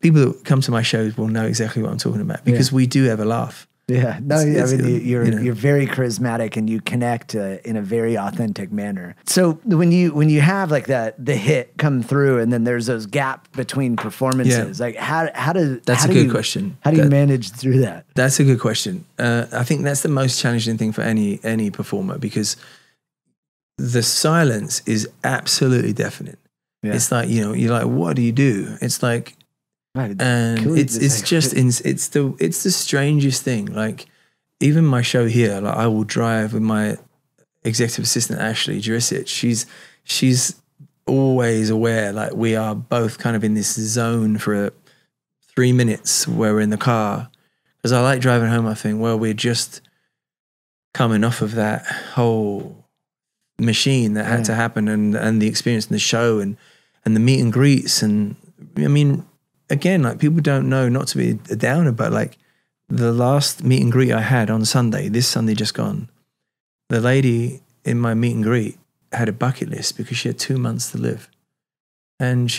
People that come to my shows will know exactly what I'm talking about, because we do have a laugh. Yeah, no, I mean, you're very charismatic, and you connect in a very authentic manner. So when you have like the hit come through, and then there's those gap between performances, like how do you, how do you manage through that? That's a good question. I think that's the most challenging thing for any performer, because the silence is absolutely deafening. Yeah. It's like, you know, you're like, what do you do? It's like. Right. And it's the strangest thing. Like, even my show here, like I will drive with my executive assistant Ashley Jurisic. She's always aware. Like, we are both kind of in this zone for 3 minutes where we're in the car, because I like driving home. I think, well, we're just coming off of that whole machine that had to happen, and the experience in the show, and the meet and greets, and I mean. Again, like, people don't know, not to be a downer, but like the last meet and greet I had on Sunday, this Sunday just gone, the lady in my meet and greet had a bucket list because she had 2 months to live. And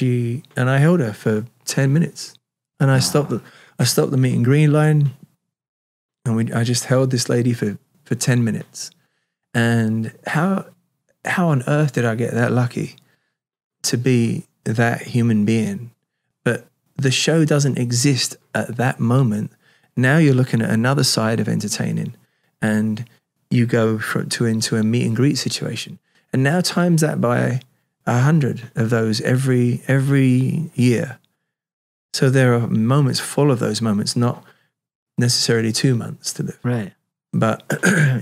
I held her for 10 minutes, and I stopped the meet and greet line, and I just held this lady for 10 minutes. And how on earth did I get that lucky to be that human being? The show doesn't exist at that moment. Now you're looking at another side of entertaining, and you go into a meet and greet situation. And now times that by 100 of those every year. So there are moments full of those moments, not necessarily 2 months to live. Right. But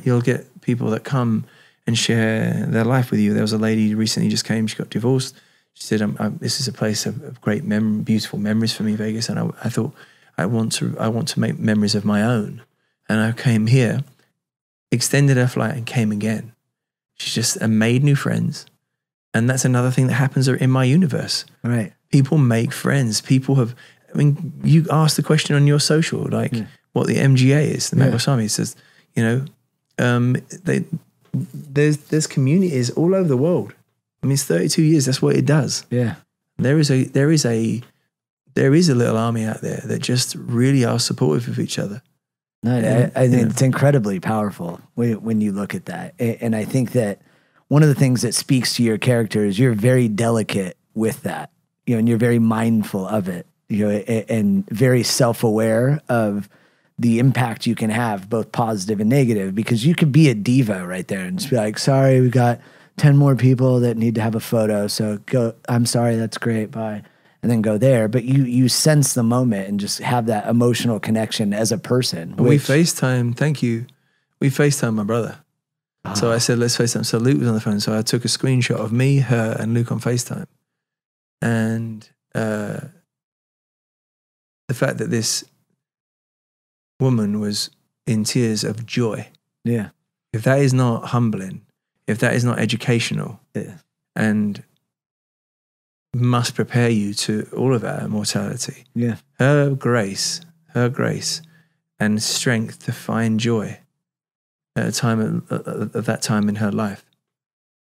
you'll get people that come and share their life with you. There was a lady recently just came, she got divorced. She said, this is a place of great, beautiful memories for me, Vegas. And I thought, I want to make memories of my own. And I came here, extended her flight, and came again. She just made new friends. And that's another thing that happens in my universe. Right. People make friends. People have, I mean, you asked the question on your social, like what the MGA is, the Matt Goss Army says, you know, there's communities all over the world. I mean, it's 32 years. That's what it does. Yeah. There is a little army out there that just really are supportive of each other. No, and, I think it's incredibly powerful when you look at that. And I think that one of the things that speaks to your character is you're very delicate with that, you know, and you're very mindful of it, you know, and very self-aware of the impact you can have, both positive and negative, because you could be a diva right there and just be like, sorry, we got 10 more people that need to have a photo. So go, I'm sorry, that's great, bye. And then go there. But you sense the moment and just have that emotional connection as a person. We FaceTime, thank you. We FaceTime my brother. Oh. So I said, let's FaceTime. So Luke was on the phone. So I took a screenshot of me, her, and Luke on FaceTime. And the fact that this woman was in tears of joy. Yeah. If that is not humbling, if that is not educational, and must prepare you to all of our mortality. Yeah. Her grace and strength to find joy at a time of that time in her life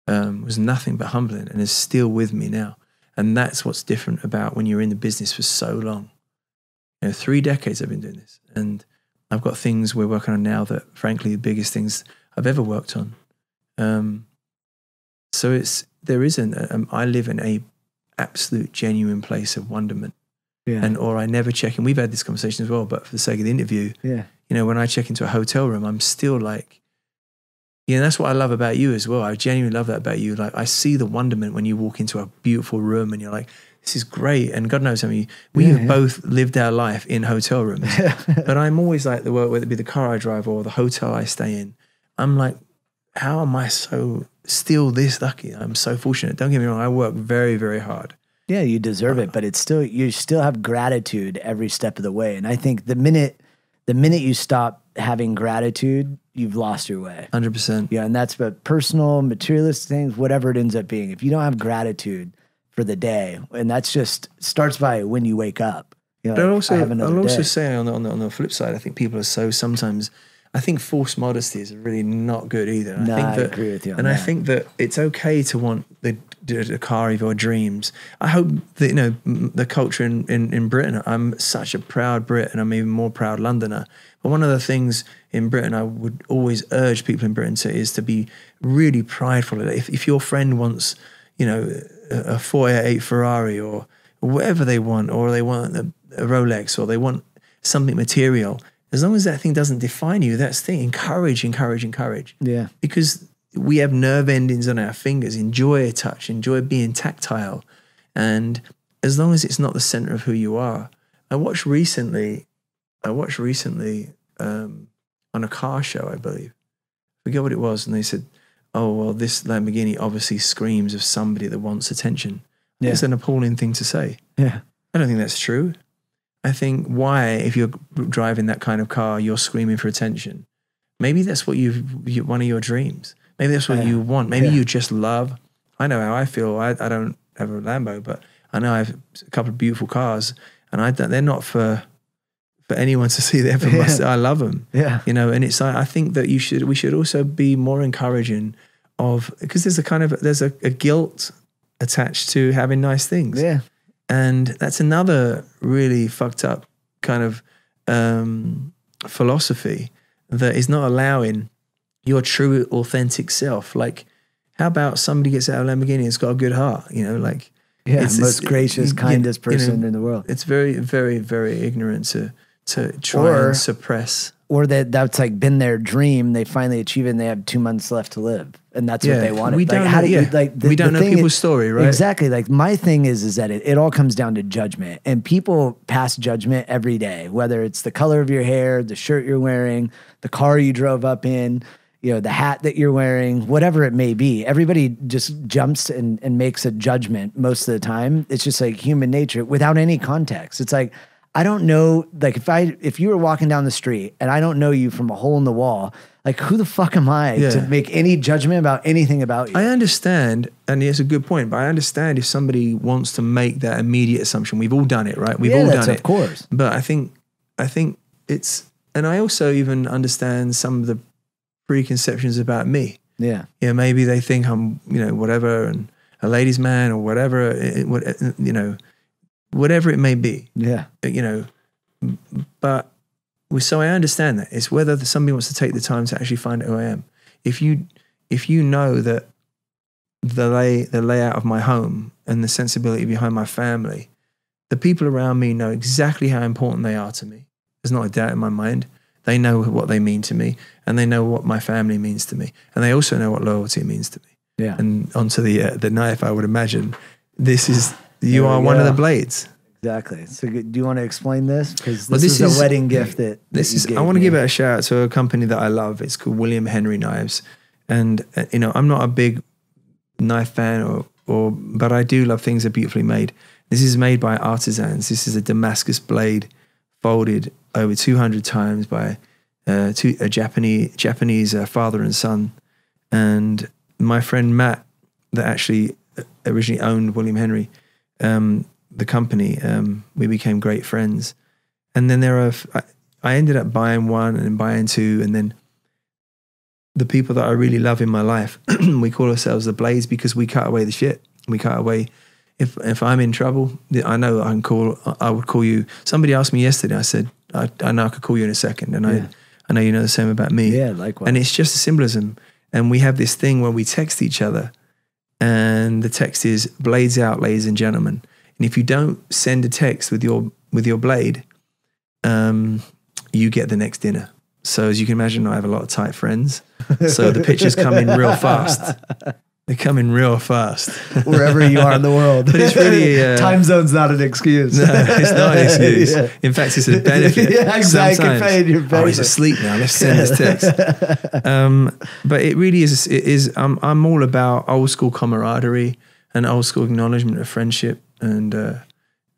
was nothing but humbling, and is still with me now. And that's what's different about when you're in the business for so long. You know, 3 decades I've been doing this, and I've got things we're working on now that, frankly, the biggest things I've ever worked on. So I live in a absolute genuine place of wonderment, or I never check in. We've had this conversation as well, but for the sake of the interview, you know, when I check into a hotel room, I'm still like, Yeah, and that's what I love about you as well. I genuinely love that about you. Like, I see the wonderment when you walk into a beautiful room and you're like, this is great. And God knows, I mean, we have both lived our life in hotel rooms. But I'm always like, the whether it be the car I drive or the hotel I stay in, I'm like, how am I so still this lucky? I'm so fortunate. Don't get me wrong, I work very, very hard. Yeah, you deserve it, but it's still, you still have gratitude every step of the way. And I think the minute you stop having gratitude, you've lost your way. 100%. Yeah, and that's what personal, materialist things, whatever it ends up being. If you don't have gratitude for the day, and that's just starts by when you wake up. You know, but I'll also say on the flip side, I think people are so sometimes, I think forced modesty is really not good either. No, I agree with you on that. I think that it's okay to want the car of your dreams. I hope that, you know, the culture in Britain, I'm such a proud Brit and I'm even more proud Londoner. But one of the things in Britain I would always urge people in Britain to is to be really prideful. If your friend wants, you know, a 488 Ferrari or whatever they want, or they want a Rolex, or they want something material, as long as that thing doesn't define you, that's the thing. Encourage, encourage, encourage. Yeah. Because we have nerve endings on our fingers. Enjoy a touch. Enjoy being tactile. And as long as it's not the center of who you are. I watched recently on a car show, I believe. I forget what it was. And they said, oh, well, this Lamborghini obviously screams of somebody that wants attention. Yeah. It's an appalling thing to say. Yeah. I don't think that's true. I think why, if you're driving that kind of car, you're screaming for attention. Maybe that's what one of your dreams. Maybe that's what you want. Maybe you just love. I know how I feel. I don't have a Lambo, but I know I have a couple of beautiful cars, and they're not for anyone to see. They're for myself. I love them. Yeah, you know. And it's I think that we should also be more encouraging of, because there's a guilt attached to having nice things. Yeah, and that's another really fucked up kind of philosophy that is not allowing your true authentic self. Like, how about somebody gets out of Lamborghini and has got a good heart, you know, like, yeah, most gracious, kindest person, you know, in the world. It's very, very, very ignorant to try and suppress. Or that's like been their dream. They finally achieve it and they have 2 months left to live. And that's what they wanted. We don't know people's story, right? Exactly. Like, my thing is that it all comes down to judgment, and people pass judgment every day, whether it's the color of your hair, the shirt you're wearing, the car you drove up in, you know, the hat that you're wearing, whatever it may be. Everybody just jumps and makes a judgment most of the time. It's just like human nature without any context. It's like, I don't know, like if you were walking down the street and I don't know you from a hole in the wall, like, who the fuck am I to make any judgment about anything about you? I understand, and it's a good point, but I understand if somebody wants to make that immediate assumption. We've all done it, right? We've all done it. Of course. But I think it's, and I also even understand some of the preconceptions about me. Yeah. Yeah, maybe they think I'm, you know, whatever, and a ladies' man or whatever, you know, whatever it may be. Yeah. You know, but so I understand that. It's whether somebody wants to take the time to actually find out who I am. If you know that the layout of my home and the sensibility behind my family, the people around me know exactly how important they are to me. There's not a doubt in my mind. They know what they mean to me, and they know what my family means to me, and they also know what loyalty means to me. Yeah. And onto the knife, I would imagine this is you are one of the blades. Exactly. So do you want to explain this? Because this is a wedding gift that I want to give a shout out to a company that I love. It's called William Henry Knives. And, you know, I'm not a big knife fan, but I do love things that are beautifully made. This is made by artisans. This is a Damascus blade folded over 200 times by a Japanese father and son. And my friend Matt, that actually originally owned William Henry, the company, we became great friends. And then I ended up buying one and buying two, and then the people that I really love in my life, we call ourselves the Blades because we cut away the shit. We cut away, if I'm in trouble, I know I can call, I would call you. Somebody asked me yesterday, I said, I know I could call you in a second, and I know you know the same about me. Yeah, likewise. And it's just a symbolism. And we have this thing where we text each other, and the text is, blades out, ladies and gentlemen. And if you don't send a text with your blade, you get the next dinner. So as you can imagine, I have a lot of tight friends. So the pictures come in real fast. They come in real fast. Wherever you are in the world. But it's really... time zone's not an excuse. No, it's not an excuse. Yeah. In fact, it's a benefit. Yeah, exactly. Oh, he's asleep now. Let's send this text. But it really is... I'm all about old school camaraderie and old school acknowledgement of friendship. And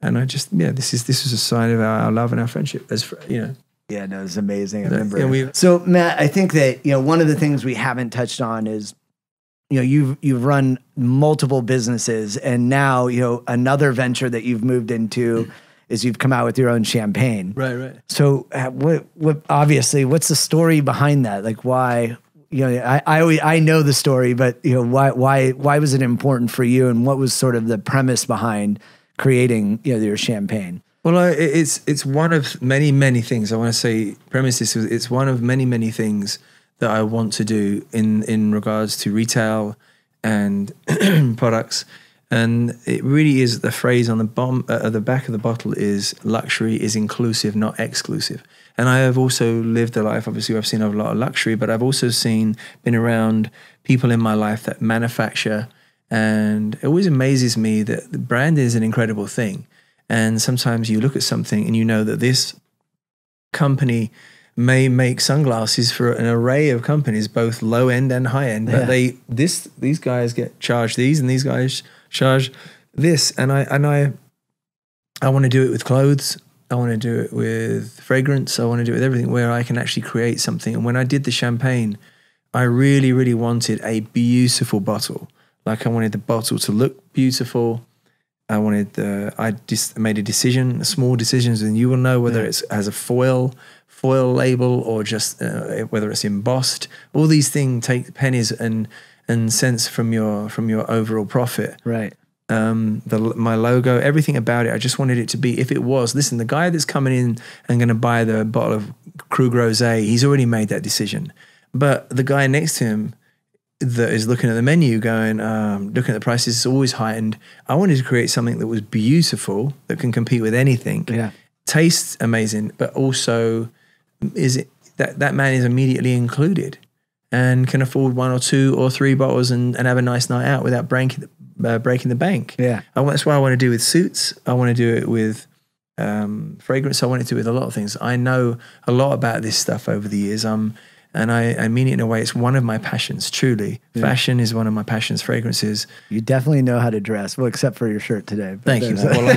I just... Yeah, this is a sign of our love and our friendship. As you know... Yeah, no, it's amazing. I remember. Yeah, so Matt, I think that, you know, one of the things we haven't touched on is, you know, you've run multiple businesses, and now, you know, another venture that you've moved into is you've come out with your own champagne. Right, right. So what's the story behind that? Like, why, you know, I know the story, but, you know, why was it important for you, and what was sort of the premise behind creating, you know, your champagne? Well, it's one of many, many things. I want to say premises. It's one of many, many things that I want to do in regards to retail and products. And it really is the phrase on the back of the bottle is luxury is inclusive, not exclusive. And I have also lived a life, obviously I've seen a lot of luxury, but I've also been around people in my life that manufacture. And it always amazes me that the brand is an incredible thing. And sometimes you look at something and you know that this company may make sunglasses for an array of companies, both low end and high end. But these guys get charged these, and these guys charge this. And I want to do it with clothes. I want to do it with fragrance. I want to do it with everything where I can actually create something. And when I did the champagne, I really, really wanted a beautiful bottle. Like, I wanted the bottle to look beautiful. I just made a decision, a small decisions, and you will know whether it has a foil label or just whether it's embossed. All these things take pennies and cents from your overall profit. Right. My logo, everything about it. I just wanted it to be. If it was, listen, the guy that's coming in and going to buy the bottle of Krug Rosé, he's already made that decision. But the guy next to him, that is looking at the menu going, looking at the prices, it's always heightened. I wanted to create something that was beautiful, that can compete with anything. Yeah. Tastes amazing, but also is it that man is immediately included and can afford one or two or three bottles and have a nice night out without breaking the bank. Yeah. That's what I want to do with suits. I want to do it with fragrance. I want to do it with a lot of things. I know a lot about this stuff over the years. And I mean it in a way, it's one of my passions, truly. Yeah. Fashion is one of my passions, fragrances. You definitely know how to dress, well, except for your shirt today. Thank you. Well,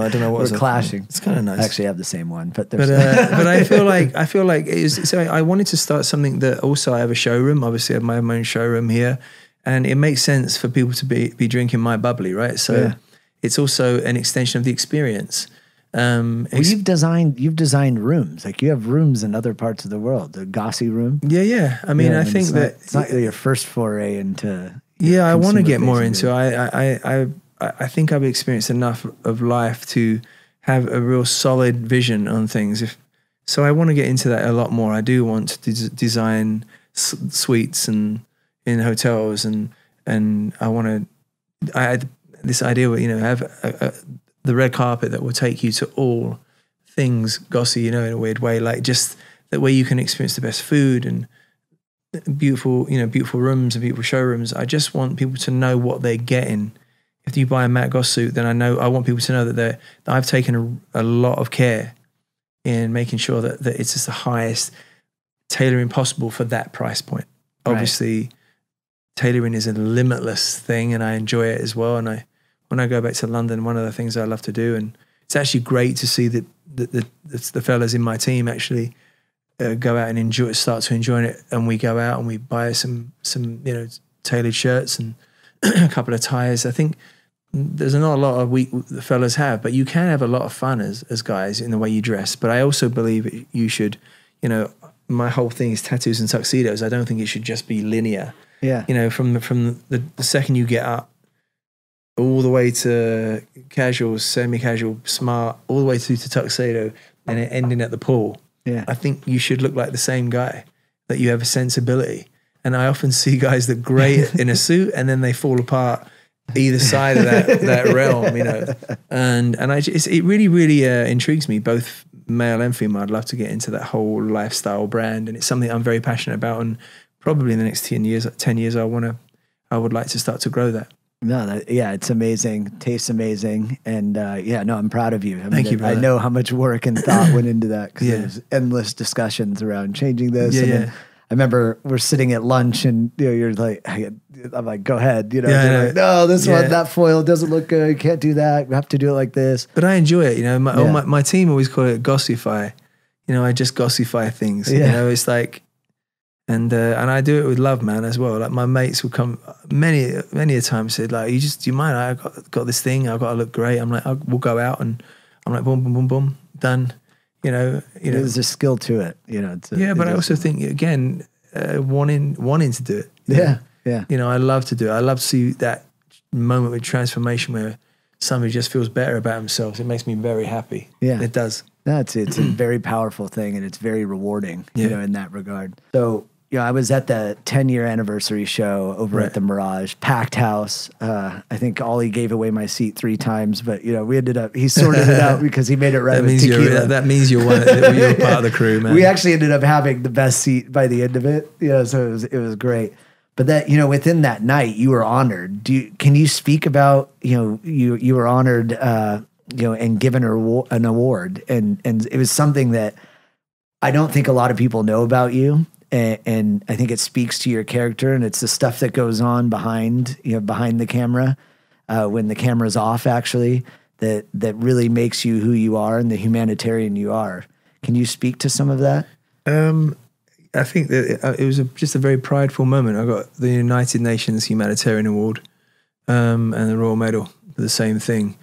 I don't know what we're clashing. It's kind of nice. I actually have the same one. But I feel like so I wanted to start something that also I have a showroom, obviously I have my own showroom here, and it makes sense for people to be drinking my bubbly, right? So it's also an extension of the experience. Well, you've designed rooms, like you have rooms in other parts of the world, the Gossy room. Yeah. I mean, I think it's not your first foray into. Yeah, I want to get more into. I think I've experienced enough of life to have a real solid vision on things. So I want to get into that a lot more. I do want to design suites and in hotels, and I want to. I had this idea where, you know, have the red carpet that will take you to all things Gossy, you know, in a weird way, like just that way you can experience the best food and beautiful rooms and beautiful showrooms. I just want people to know what they're getting. If you buy a Matt Goss suit, then I want people to know that I've taken a lot of care in making sure that it's just the highest tailoring possible for that price point. Right. Obviously, tailoring is a limitless thing, and I enjoy it as well. And when I go back to London, one of the things I love to do, and it's actually great to see that the fellas in my team actually go out and start to enjoy it. And we go out and we buy some you know, tailored shirts and a couple of ties. I think there's not a lot of the fellas have, but you can have a lot of fun as guys in the way you dress. But I also believe you should, you know, my whole thing is tattoos and tuxedos. I don't think it should just be linear. Yeah. You know, from the second you get up, all the way to casual, semi-casual, smart, all the way through to tuxedo and ending at the pool. Yeah. I think you should look like the same guy, that you have a sensibility. And I often see guys that great in a suit and then they fall apart either side of that realm, you know. And it really, really intrigues me, both male and female, I'd love to get into that whole lifestyle brand, and it's something I'm very passionate about, and probably in the next 10 years I would like to start to grow that. No, that, yeah, it's amazing. Tastes amazing. And yeah, no, I'm proud of you. I mean, thank you, brother. I know how much work and thought went into that, because there's endless discussions around changing this. Yeah, and then I remember we're sitting at lunch and you're like, I'm like, go ahead. You're like, no, this one, that foil doesn't look good. You can't do that. We have to do it like this. But I enjoy it. My team always call it gossify. I just gossify things. Yeah. It's like, and I do it with love, man, as well. Like my mates will come many a time, said like, do you mind? I got this thing. I've got to look great. I'm like, we'll go out, and I'm like, boom, boom, boom, boom, done. There's a skill to it. But I also think again, wanting to do it. I love to do it. I love to see that moment with transformation where somebody just feels better about themselves. It makes me very happy. Yeah, it does. That's it's a very powerful thing, and it's very rewarding. In that regard. So. I was at the 10-year anniversary show over at the Mirage, packed house. I think Ollie gave away my seat 3 times, but we ended up, he sorted it out because he made it right with tequila. That means you're part of the crew, man. We actually ended up having the best seat by the end of it. So it was great. But that, within that night, you were honored. Can you speak about, you were honored, and given an award, and it was something that I don't think a lot of people know about you. And I think it speaks to your character, and it's the stuff that goes on behind the camera, when the camera's off, actually, that really makes you who you are and the humanitarian you are. Can you speak to some of that? I think that it was just a very prideful moment. I got the United Nations Humanitarian Award, and the Royal Medal for the same thing.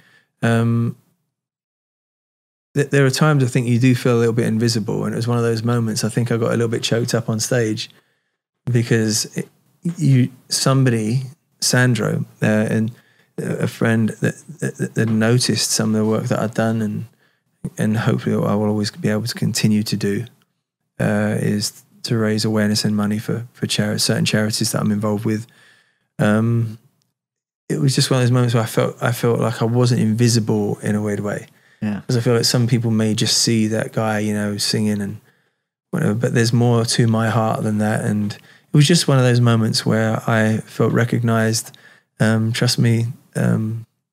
There are times I think you do feel a little bit invisible, and it was one of those moments. I think I got a little bit choked up on stage because somebody, Sandro, and a friend that noticed some of the work that I'd done, and hopefully I will always be able to continue to do, is to raise awareness and money for certain charities that I'm involved with. It was just one of those moments where I felt like I wasn't invisible in a weird way. Because I feel like some people may just see that guy, singing and whatever, but there's more to my heart than that. And it was just one of those moments where I felt recognized. Trust me, there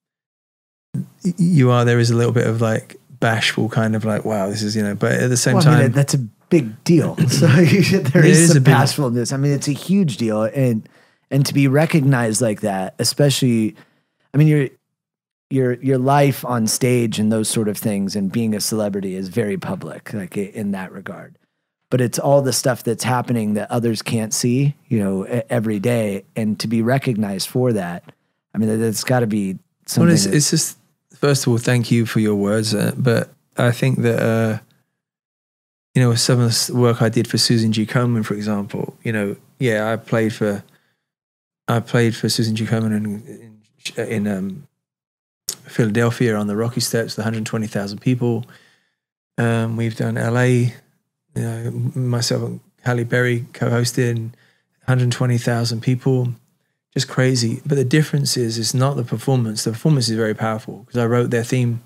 is a little bit of like bashful kind of like, wow, this is, but at the same time. I mean, that's a big deal. So there is some bashfulness. I mean, it's a huge deal. And to be recognized like that, especially, I mean, your life on stage and those sort of things, and being a celebrity is very public, like in that regard. But it's all the stuff that's happening that others can't see, every day, and to be recognized for that. I mean, that's got to be something. Well, it's just, first of all, thank you for your words. But I think that, some of the work I did for Susan G. Komen, for example, I played for Susan G. Komen in Philadelphia on the Rocky Steps, 120,000 people. We've done LA, myself and Halle Berry co-hosted, 120,000 people, just crazy. But the difference is, it's not the performance. The performance is very powerful, because I wrote their theme.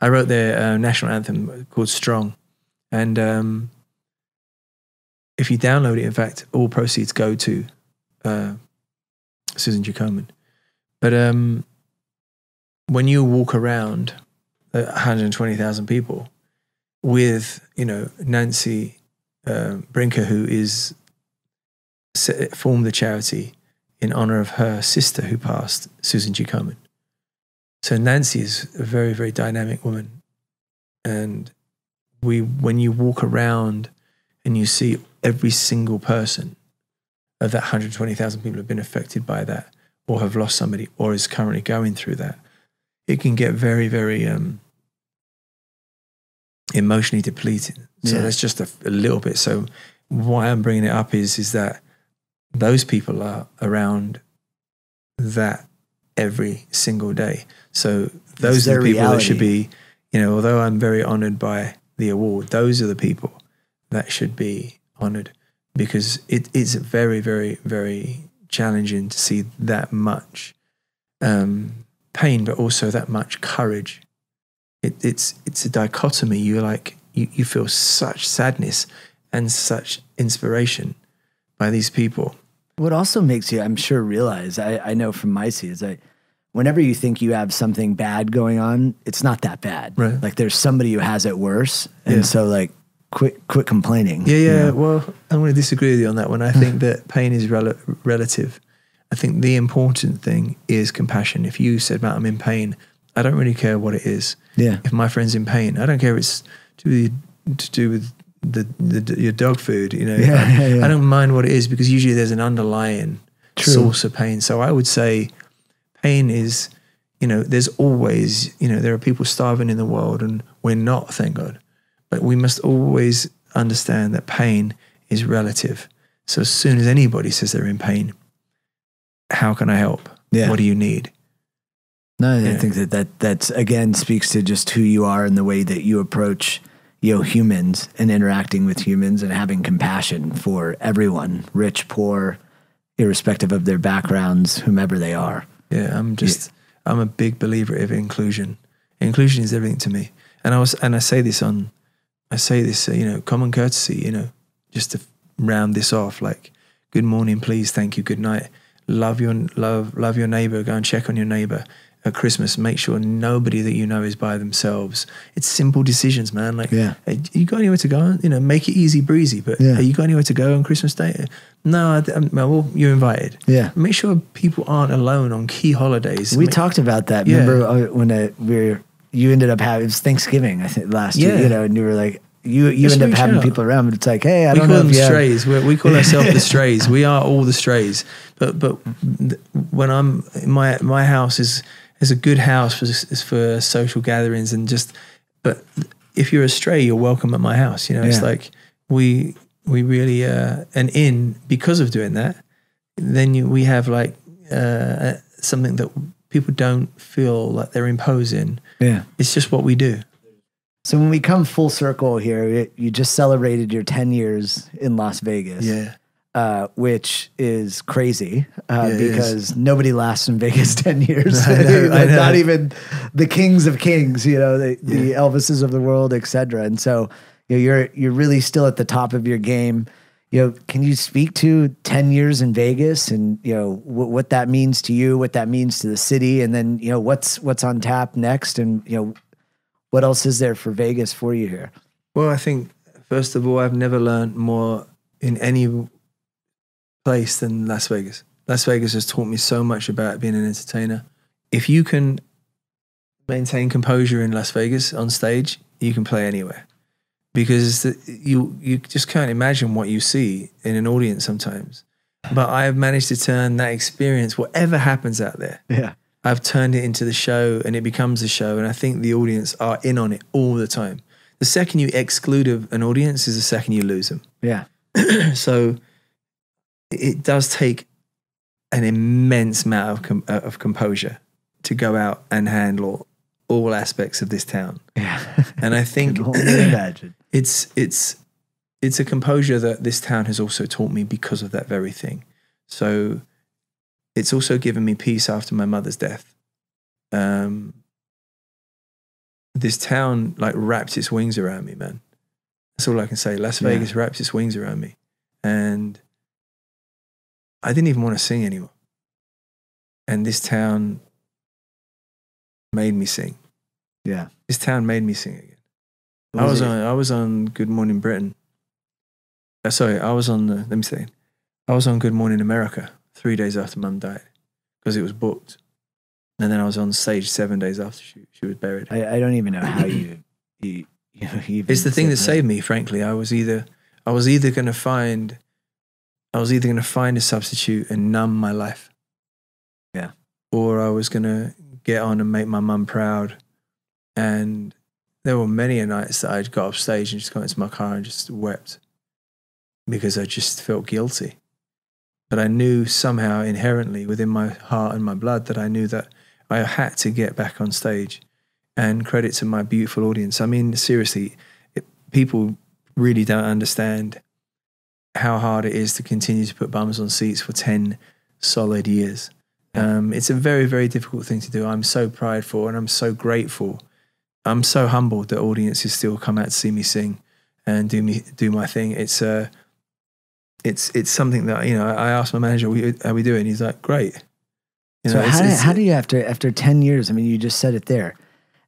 I wrote their national anthem called Strong. And if you download it, in fact, all proceeds go to Susan G. Komen. But when you walk around 120,000 people with, Nancy Brinker, who is formed the charity in honor of her sister who passed, Susan G. Komen. So Nancy is a very, very dynamic woman. And when you walk around and you see every single person of that 120,000 people have been affected by that, or have lost somebody, or is currently going through that, it can get very, very emotionally depleting. So that's just a little bit. So why I'm bringing it up is that those people are around that every single day. So those are the people that should be, although I'm very honored by the award, those are the people that should be honored, because it is very, very, very challenging to see that much pain, but also that much courage. It's a dichotomy. You're like, you feel such sadness and such inspiration by these people. What also makes you, I'm sure, realize, I know from my seat, is that whenever you think you have something bad going on, it's not that bad. Right. Like there's somebody who has it worse. And so like, quit complaining. Yeah, yeah. You know? Well, I'm going to disagree with you on that one. I think that pain is relative. I think the important thing is compassion. If you said, Matt, I'm in pain, I don't really care what it is. Yeah. If my friend's in pain, I don't care if it's to do with your dog food, you know. Yeah, I don't mind what it is, because usually there's an underlying source of pain. So I would say pain is, you know, there's always, you know, there are people starving in the world and we're not, thank God. But we must always understand that pain is relative. So as soon as anybody says they're in pain, how can I help? Yeah. What do you need? No, I think that's again speaks to just who you are and the way that you approach, you know, humans and interacting with humans and having compassion for everyone, rich, poor, irrespective of their backgrounds, whomever they are. Yeah, I'm a big believer of inclusion. Inclusion is everything to me. And I say this, you know, common courtesy, you know, just to round this off, like good morning, please, thank you, good night. Love your neighbor, go and check on your neighbor. At Christmas, make sure nobody that you know is by themselves. It's simple decisions, man. Like, hey, you got anywhere to go? You know, make it easy breezy. But hey, you got anywhere to go on Christmas Day? No, well, you're invited. Yeah. Make sure people aren't alone on key holidays. We talked about that. Yeah. Remember when you ended up having, it was Thanksgiving, I think, last year, you know, and you were like, you end up having people around, but it's like, hey, I don't know. We call them strays. We call ourselves the strays. We are all the strays. But when I'm, my house is a good house for social gatherings and just, but if you're a stray, you're welcome at my house. You know, it's like we really, because of doing that, then we have like something that people don't feel like they're imposing. Yeah. It's just what we do. So when we come full circle here, you just celebrated your 10 years in Las Vegas, which is crazy because nobody lasts in Vegas 10 years. No, I know. Not even the kings of kings, you know, the Elvises of the world, etc. And so you're really still at the top of your game. You know, can you speak to 10 years in Vegas and, you know, what that means to you, what that means to the city, and then, you know, what's on tap next, and, you know, what else is there for Vegas for you here? Well, I think, first of all, I've never learned more in any place than Las Vegas. Las Vegas has taught me so much about being an entertainer. If you can maintain composure in Las Vegas on stage, you can play anywhere, because you just can't imagine what you see in an audience sometimes. But I have managed to turn that experience, whatever happens out there, I've turned it into the show, and it becomes a show. And I think the audience are in on it all the time. The second you exclude an audience is the second you lose them. Yeah. So it does take an immense amount of composure to go out and handle all aspects of this town. Yeah. And I think it's a composure that this town has also taught me because of that very thing. So it's also given me peace after my mother's death. This town like wrapped its wings around me, man. That's all I can say. Las Vegas wrapped its wings around me. And I didn't even want to sing anymore. And this town made me sing. Yeah. This town made me sing again. I was on Good Morning Britain. I was on Good Morning America 3 days after Mum died, because it was booked. And then I was on stage 7 days after she was buried. I don't even know how you it's the thing that saved me, frankly. I was either going to find a substitute and numb my life. Yeah. Or I was going to get on and make my mum proud. And there were many a nights that I'd got off stage and just got into my car and just wept, because I just felt guilty. But I knew somehow inherently within my heart and my blood that I knew that I had to get back on stage. And credit to my beautiful audience. I mean, seriously, people really don't understand how hard it is to continue to put bums on seats for 10 solid years. It's a very, very difficult thing to do. I'm so prideful and I'm so grateful I'm so humbled that audiences still come out to see me sing and do my thing. It's something that, you know, I asked my manager, how we doing? He's like, great. You know, so how do you, after 10 years, I mean, you just said it there,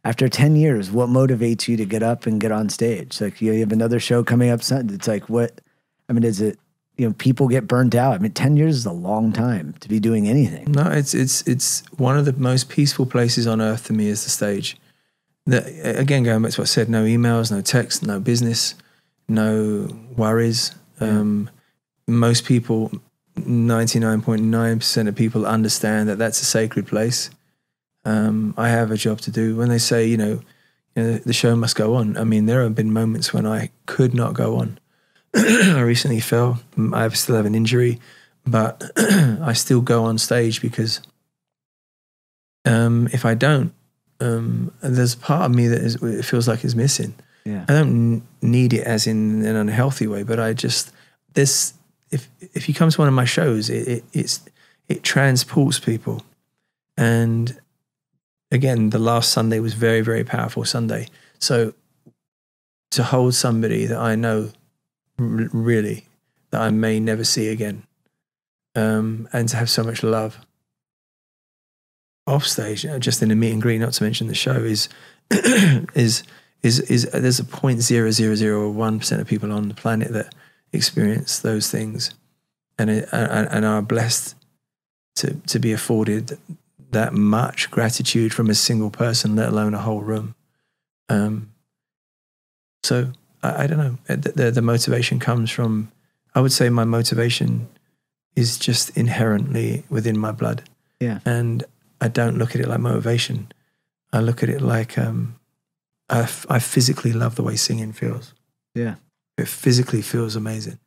after 10 years, what motivates you to get up and get on stage? Like, you have another show coming up Sunday. It's like, what, I mean, is it, you know, people get burnt out. I mean, 10 years is a long time to be doing anything. No, it's one of the most peaceful places on earth to me is the stage. Again, going back to what I said, no emails, no texts, no business, no worries. Yeah. Most people, 99.9% of people understand that that's a sacred place. I have a job to do. When they say, you know, the show must go on, I mean, there have been moments when I could not go on. I recently fell. I still have an injury, but I still go on stage because if I don't, there's a part of me that it feels like is missing. Yeah. I don't need it as in an unhealthy way, but I just, if you come to one of my shows, it transports people. And again, the last Sunday was very, very powerful Sunday. So to hold somebody that I know really that I may never see again, and to have so much love off stage, just in a meet and greet, not to mention the show, is there's a 0.0001% of people on the planet that experience those things, and are blessed to be afforded that much gratitude from a single person, let alone a whole room. So I don't know. The motivation comes from, I would say my motivation is just inherently within my blood. Yeah, and I don't look at it like motivation. I look at it like I physically love the way singing feels. Yeah. It physically feels amazing.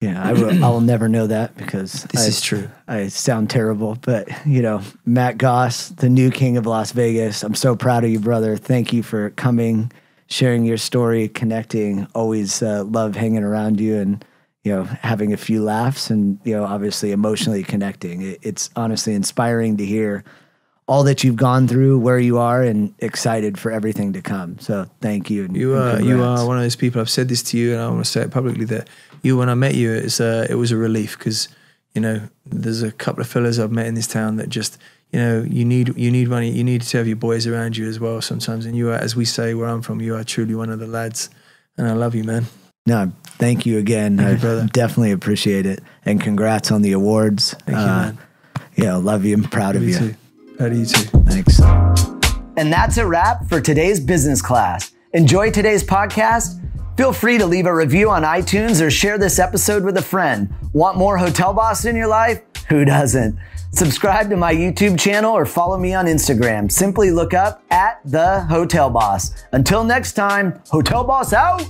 Yeah, I will never know that because this is true. I sound terrible, but you know, Matt Goss, the new king of Las Vegas. I'm so proud of you, brother. Thank you for coming, sharing your story, connecting. Always love hanging around you and, you know, having a few laughs and, you know, obviously emotionally connecting. It's honestly inspiring to hear all that you've gone through, where you are, and excited for everything to come. So thank you. You are one of those people. I've said this to you, and I want to say it publicly, that you, when I met you, it was a relief because, you know, there's a couple of fellas I've met in this town that just, you know, you need money, you need to have your boys around you as well sometimes. And you are, as we say where I'm from, you are truly one of the lads, and I love you, man. No, thank you again. Thank you, brother. Definitely appreciate it, and congrats on the awards. Thank you, man. Yeah, love you. I'm proud of you. Too. Thanks. And that's a wrap for today's business class. Enjoy today's podcast? Feel free to leave a review on iTunes or share this episode with a friend. Want more Hotel Boss in your life? Who doesn't? Subscribe to my YouTube channel or follow me on Instagram. Simply look up @TheHotelBoss. Until next time, Hotel Boss out!